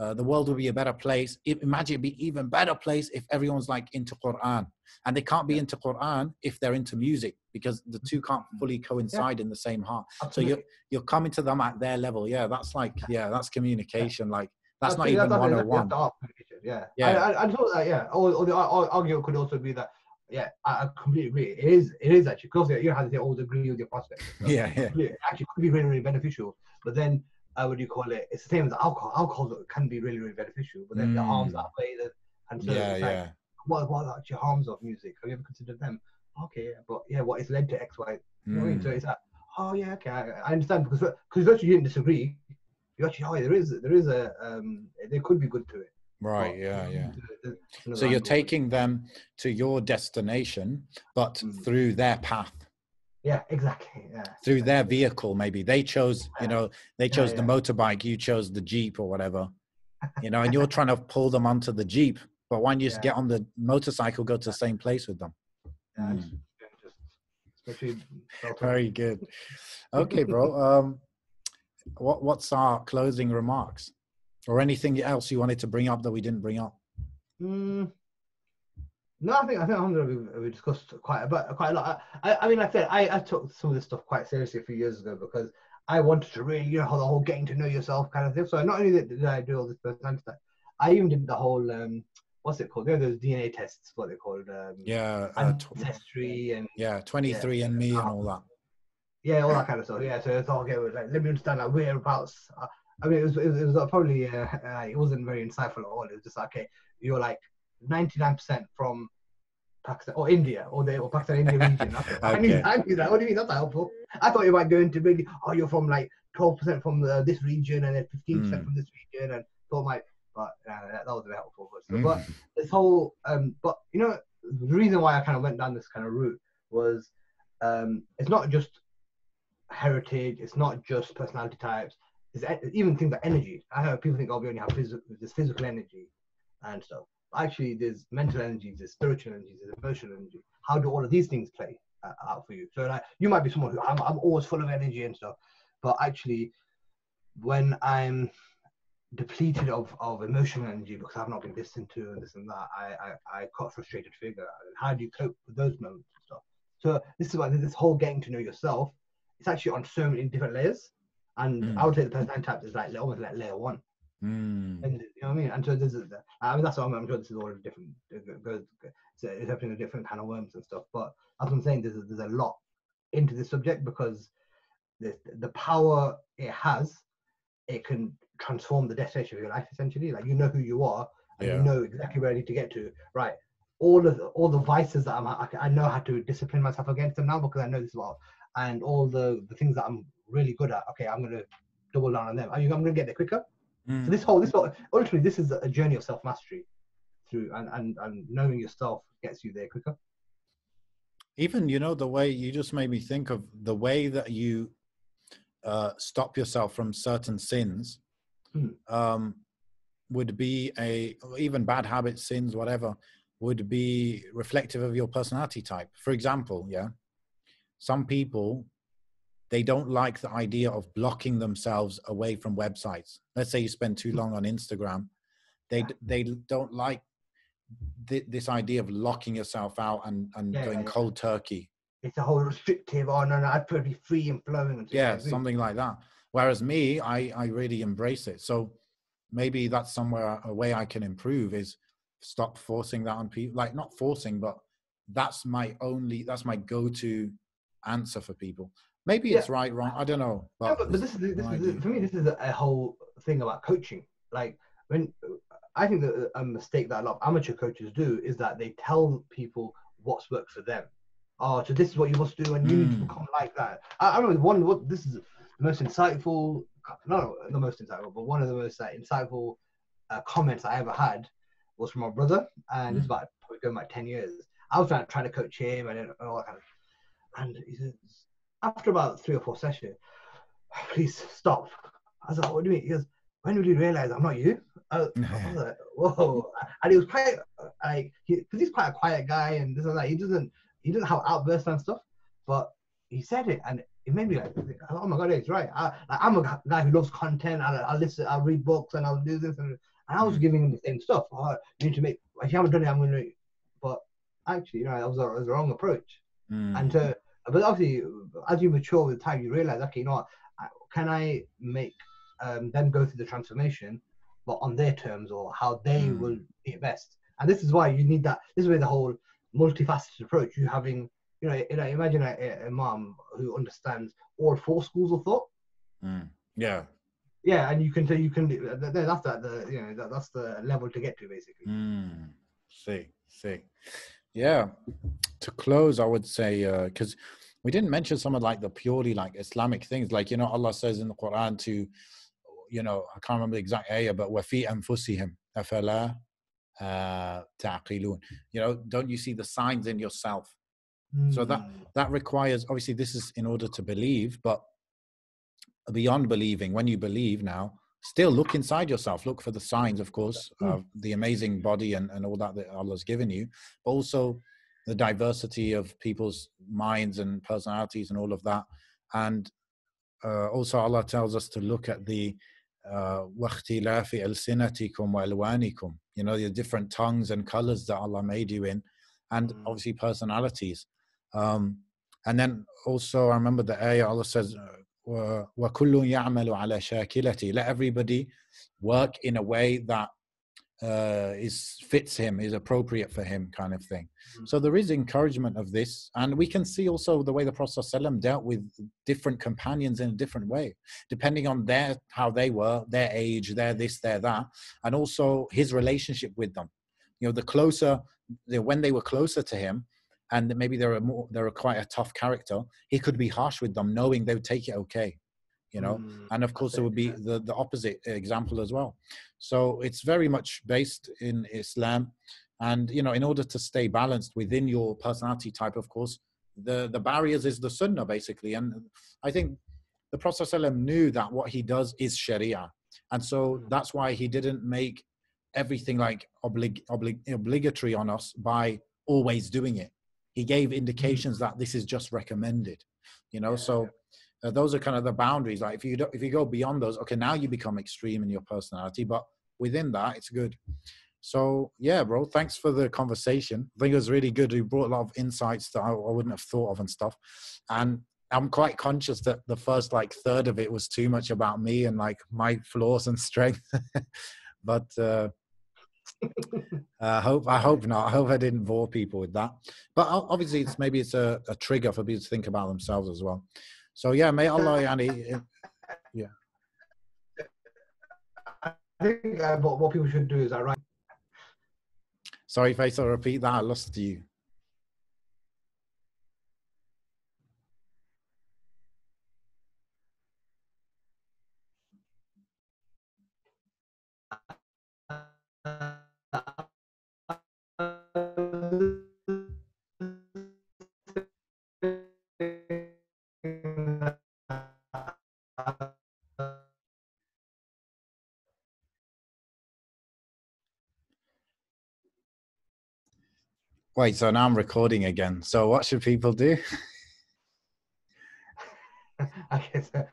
Uh, the world will be a better place. It, imagine it'd be even better place if everyone's like into Quran, and they can't be into Quran if they're into music, because the two can't fully coincide yeah. in the same heart. Absolutely. So you're you're coming to them at their level. Yeah, that's like yeah, that's communication. Yeah. Like that's, that's not even one oh one. Yeah, yeah. I, I, I thought that, yeah. Or, or the argument could also be that. Yeah, I completely agree. It is, it is actually because you have to always agree with your prospect. So yeah, yeah. It actually could be really, really beneficial, but then. Uh, what do you call it? It's the same as alcohol. Alcohol can be really, really beneficial, but then mm. the harms that way. That, and so yeah, it's like, yeah. What, what are actually harms of music? Have you ever considered them? Okay, but yeah, what has led to X, Y? Mm. So it's like, oh yeah, okay, I, I understand because because actually you didn't disagree. You actually, oh, there is there is a um, there could be good to it. Right. But, yeah, yeah. There's, there's so you're taking them to your destination, but mm. through their path. Yeah, exactly. Yeah. Through their vehicle, maybe they chose, you know, they chose yeah, yeah. the motorbike, you chose the Jeep or whatever, you know, and you're trying to pull them onto the Jeep, but why don't you yeah. just get on the motorcycle, go to the same place with them? Yeah, mm. just, just, especially very good. Okay, bro. Um, what what's our closing remarks, or anything else you wanted to bring up that we didn't bring up? Mm. No, I think I think we, we discussed quite a bit, quite a lot. I, I mean, like I said, I, I took some of this stuff quite seriously a few years ago because I wanted to really, you know, the whole getting to know yourself kind of thing. So not only did I do all this personality stuff, I even did the whole um, what's it called? You know, those D N A tests, what they're called. Um, yeah, uh, ancestry and yeah, twenty-three yeah, and me and all that. Yeah, all that kind of stuff. Yeah, so it's all okay. Like, let me understand like whereabouts. Uh, I mean, it was it was, it was probably uh, uh, it wasn't very insightful at all. It was just like, okay, you're like. ninety-nine percent from Pakistan or India or the or Pakistan India region. I, okay. I mean, I mean, like, what do you mean? That's not helpful. I thought you might go into really, oh, you're from like twelve percent from the, this region and then fifteen percent mm. from this region, and thought my, but uh, that, that wasn't helpful. But, mm. but this whole, um, but you know, the reason why I kind of went down this kind of route was um, it's not just heritage, it's not just personality types, it's even things like energy. I know people think, oh, we only have phys- this physical energy and stuff. Actually, there's mental energy, there's spiritual energy, there's emotional energy. How do all of these things play uh, out for you? So like, you might be someone who, I'm, I'm always full of energy and stuff, but actually, when I'm depleted of, of emotional energy because I've not been listened to and this and that, I, I, I cut frustrated figure. How do you cope with those moments and stuff? So this is why this whole getting to know yourself, it's actually on so many different layers. And mm. I would say the personality type is like almost like layer one. Mm. And you know what I mean, and so this is, I mean, that's what I'm, I'm sure this is all different. It goes, it's opening a different kind of worms and stuff. But as I'm saying, there's there's a lot into this subject because the the power it has, it can transform the destination of your life essentially. Like you know who you are, and yeah. you know exactly where I need to get to. Right, all of the, all the vices that I'm, I, I know how to discipline myself against them now because I know this well, and all the the things that I'm really good at. Okay, I'm gonna double down on them. I'm gonna get there quicker. Mm. So this whole, this whole, ultimately, this is a journey of self-mastery through, and, and, and knowing yourself gets you there quicker. Even, you know, the way you just made me think of the way that you uh, stop yourself from certain sins mm. um, would be a, even bad habits, sins, whatever, would be reflective of your personality type. For example, yeah, some people, they don't like the idea of blocking themselves away from websites. Let's say you spend too long on Instagram. They they don't like th- this idea of locking yourself out and, and yeah, going yeah, cold yeah. turkey. It's a whole restrictive, oh no, no, I'd prefer to be free and flowing. Yeah, something like that. Whereas me, I, I really embrace it. So maybe that's somewhere, a way I can improve is stop forcing that on people. Like not forcing, but that's my only, that's my go-to answer for people. Maybe yeah. it's right, wrong. I don't know. But, yeah, but, but this is, this is, is for me. This is a whole thing about coaching. Like when I think that a mistake that a lot of amateur coaches do is that they tell people what's worked for them. Oh, so this is what you must do, and you mm. need to become like that. I, I remember one. What this is the most insightful no, the most insightful, but one of the most uh, insightful uh, comments I ever had was from my brother, and it's about probably going back ten years. I was trying, trying to coach him, and all that kind of. And he says, after about three or four sessions, please stop. I was like, what do you mean? He goes, when will you realize I'm not you? I, I was like, whoa. And he was quite, like, because he, he's quite a quiet guy, and this and that. He doesn't, he doesn't have outbursts and stuff, but he said it, and it made me like, oh my God, he's right. I, like, I'm a guy who loves content. I, I listen, I read books, and I'll do this, and, and I was giving him the same stuff. Oh, you need to make, if you haven't done it, I'm going to. But actually, you know, that was, that was the wrong approach. Mm. And to, but obviously, as you mature with time, you realize, okay, you know what, can I make um, them go through the transformation, but on their terms, or how they mm. will be best? And this is why you need that. This is where the whole multifaceted approach, you having, you know, you know, imagine a, a mom who understands all four schools of thought. Mm. Yeah. Yeah, and you can, you can, that's that, the, you know, that, that's the level to get to, basically. Mm. See, see. Yeah. To close, I would say, because uh, we didn't mention some of like the purely like Islamic things, like, you know, Allah says in the Quran to, you know, I can't remember the exact ayah, but وَفِي أَنفُسِهِمْ أَفَلَا تَعْقِلُونَ. You know, don't you see the signs in yourself? Mm. So that that requires, obviously, this is in order to believe, but beyond believing, when you believe now, still look inside yourself. Look for the signs, of course, mm. of the amazing body and, and all that that Allah's given you, but also the diversity of people's minds and personalities and all of that. And uh, also Allah tells us to look at the uh, وَاخْتِلَافِ أَلْسِنَتِكُمْ وَأَلْوَانِكُم, you know, the different tongues and colors that Allah made you in, and obviously personalities. Um, and then also I remember the ayah, Allah says, وَكُلٌّ يَعْمَلُ عَلَى شَاكِلَتِهِ, let everybody work in a way that Uh, is fits him, is appropriate for him, kind of thing. Mm-hmm. So there is encouragement of this, and we can see also the way the Prophet ﷺ dealt with different companions in a different way, depending on their how they were, their age, their this, their that, and also his relationship with them. You know, the closer, the, when they were closer to him, and maybe they're a more, they're a quite a tough character, he could be harsh with them, knowing they would take it okay. You know, mm, and of course, it would be the, the opposite example as well. So it's very much based in Islam. And, you know, in order to stay balanced within your personality type, of course, the, the barriers is the sunnah, basically. And I think the Prophet ﷺ knew that what he does is sharia. And so that's why he didn't make everything like oblig, oblig, obligatory on us by always doing it. He gave indications that this is just recommended, you know, yeah, so... Yeah. Uh, those are kind of the boundaries. Like if you don't, if you go beyond those, okay, now you become extreme in your personality, but within that, it's good. So yeah, bro, thanks for the conversation. I think it was really good. You brought a lot of insights that I, I wouldn't have thought of and stuff. And I'm quite conscious that the first like third of it was too much about me and like my flaws and strength. But uh, I hope I hope not. I hope I didn't bore people with that. But obviously, it's maybe it's a, a trigger for people to think about themselves as well. So yeah, may Allah, Yani. Yeah. I think uh, what, what people should do is, I write. Sorry, Faisal, repeat that. I lost you. Wait, so now I'm recording again. So what should people do? Okay, so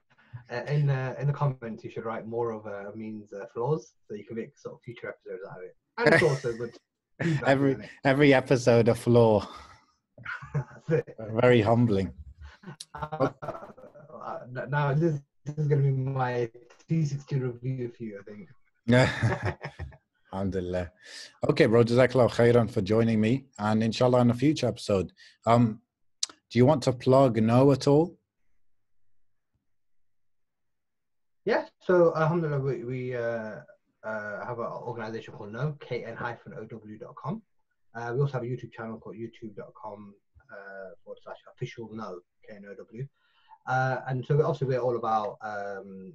uh, in, uh, in the comments, you should write more of uh, means uh, flaws, so you can make sort of future episodes out of it. And it's also good. every, every episode a flaw. Very humbling. Uh, uh, now, this, this is going to be my three sixty review for you, I think. Yeah. Alhamdulillah. Okay, bro, Jazakallah khairan for joining me, and inshallah in a future episode. Um, do you want to plug Know at all? Yeah, so alhamdulillah, we, we uh, uh, have an organization called Know, k n dash o w dot com. Uh, we also have a YouTube channel called youtube dot com uh, forward slash official Know, k n o w. Uh, and so obviously we're all about um,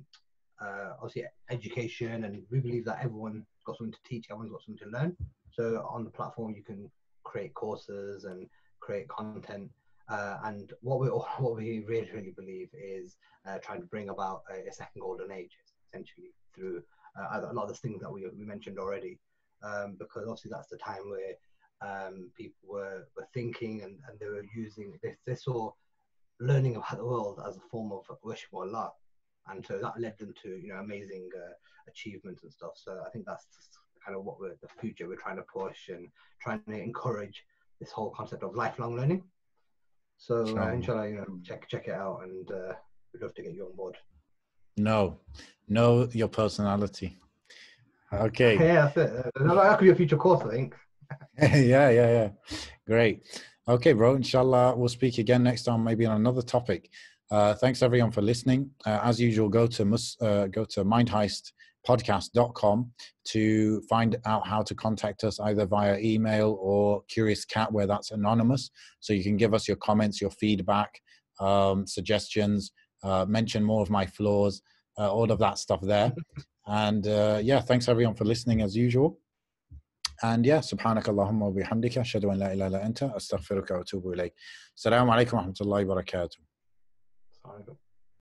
uh, obviously education, and we believe that everyone's got something to teach, everyone's got something to learn. So on the platform, you can create courses and create content. Uh, and what we what we really, really believe is uh, trying to bring about a, a second golden age, essentially, through uh, a lot of the things that we, we mentioned already. Um, because obviously that's the time where um, people were, were thinking and, and they were using, they, they saw learning about the world as a form of worship or Allah. And so that led them to, you know, amazing uh, achievements and stuff. So I think that's kind of what we're, the future we're trying to push and trying to encourage this whole concept of lifelong learning. So uh, inshallah, you know, check check it out, and uh, we'd love to get you on board. No, know your personality. Okay. Yeah, that's it. That could be a future course, I think. yeah, yeah, yeah. Great. Okay, bro. Inshallah, we'll speak again next time, maybe on another topic. Uh, thanks everyone for listening. Uh, as usual, go to mus- uh, go to mind heist podcast dot com to find out how to contact us either via email or Curious Cat, where that's anonymous. So you can give us your comments, your feedback, um, suggestions, uh, mention more of my flaws, uh, all of that stuff there. And uh, yeah, thanks everyone for listening as usual. And yeah, subhanak Allahumma wa bihamdika, ashhadu an la ilaha illa anta, astaghfiruka wa atubu ilayk. Assalamu alaikum wa rahmatullahi wa barakatuh. I don't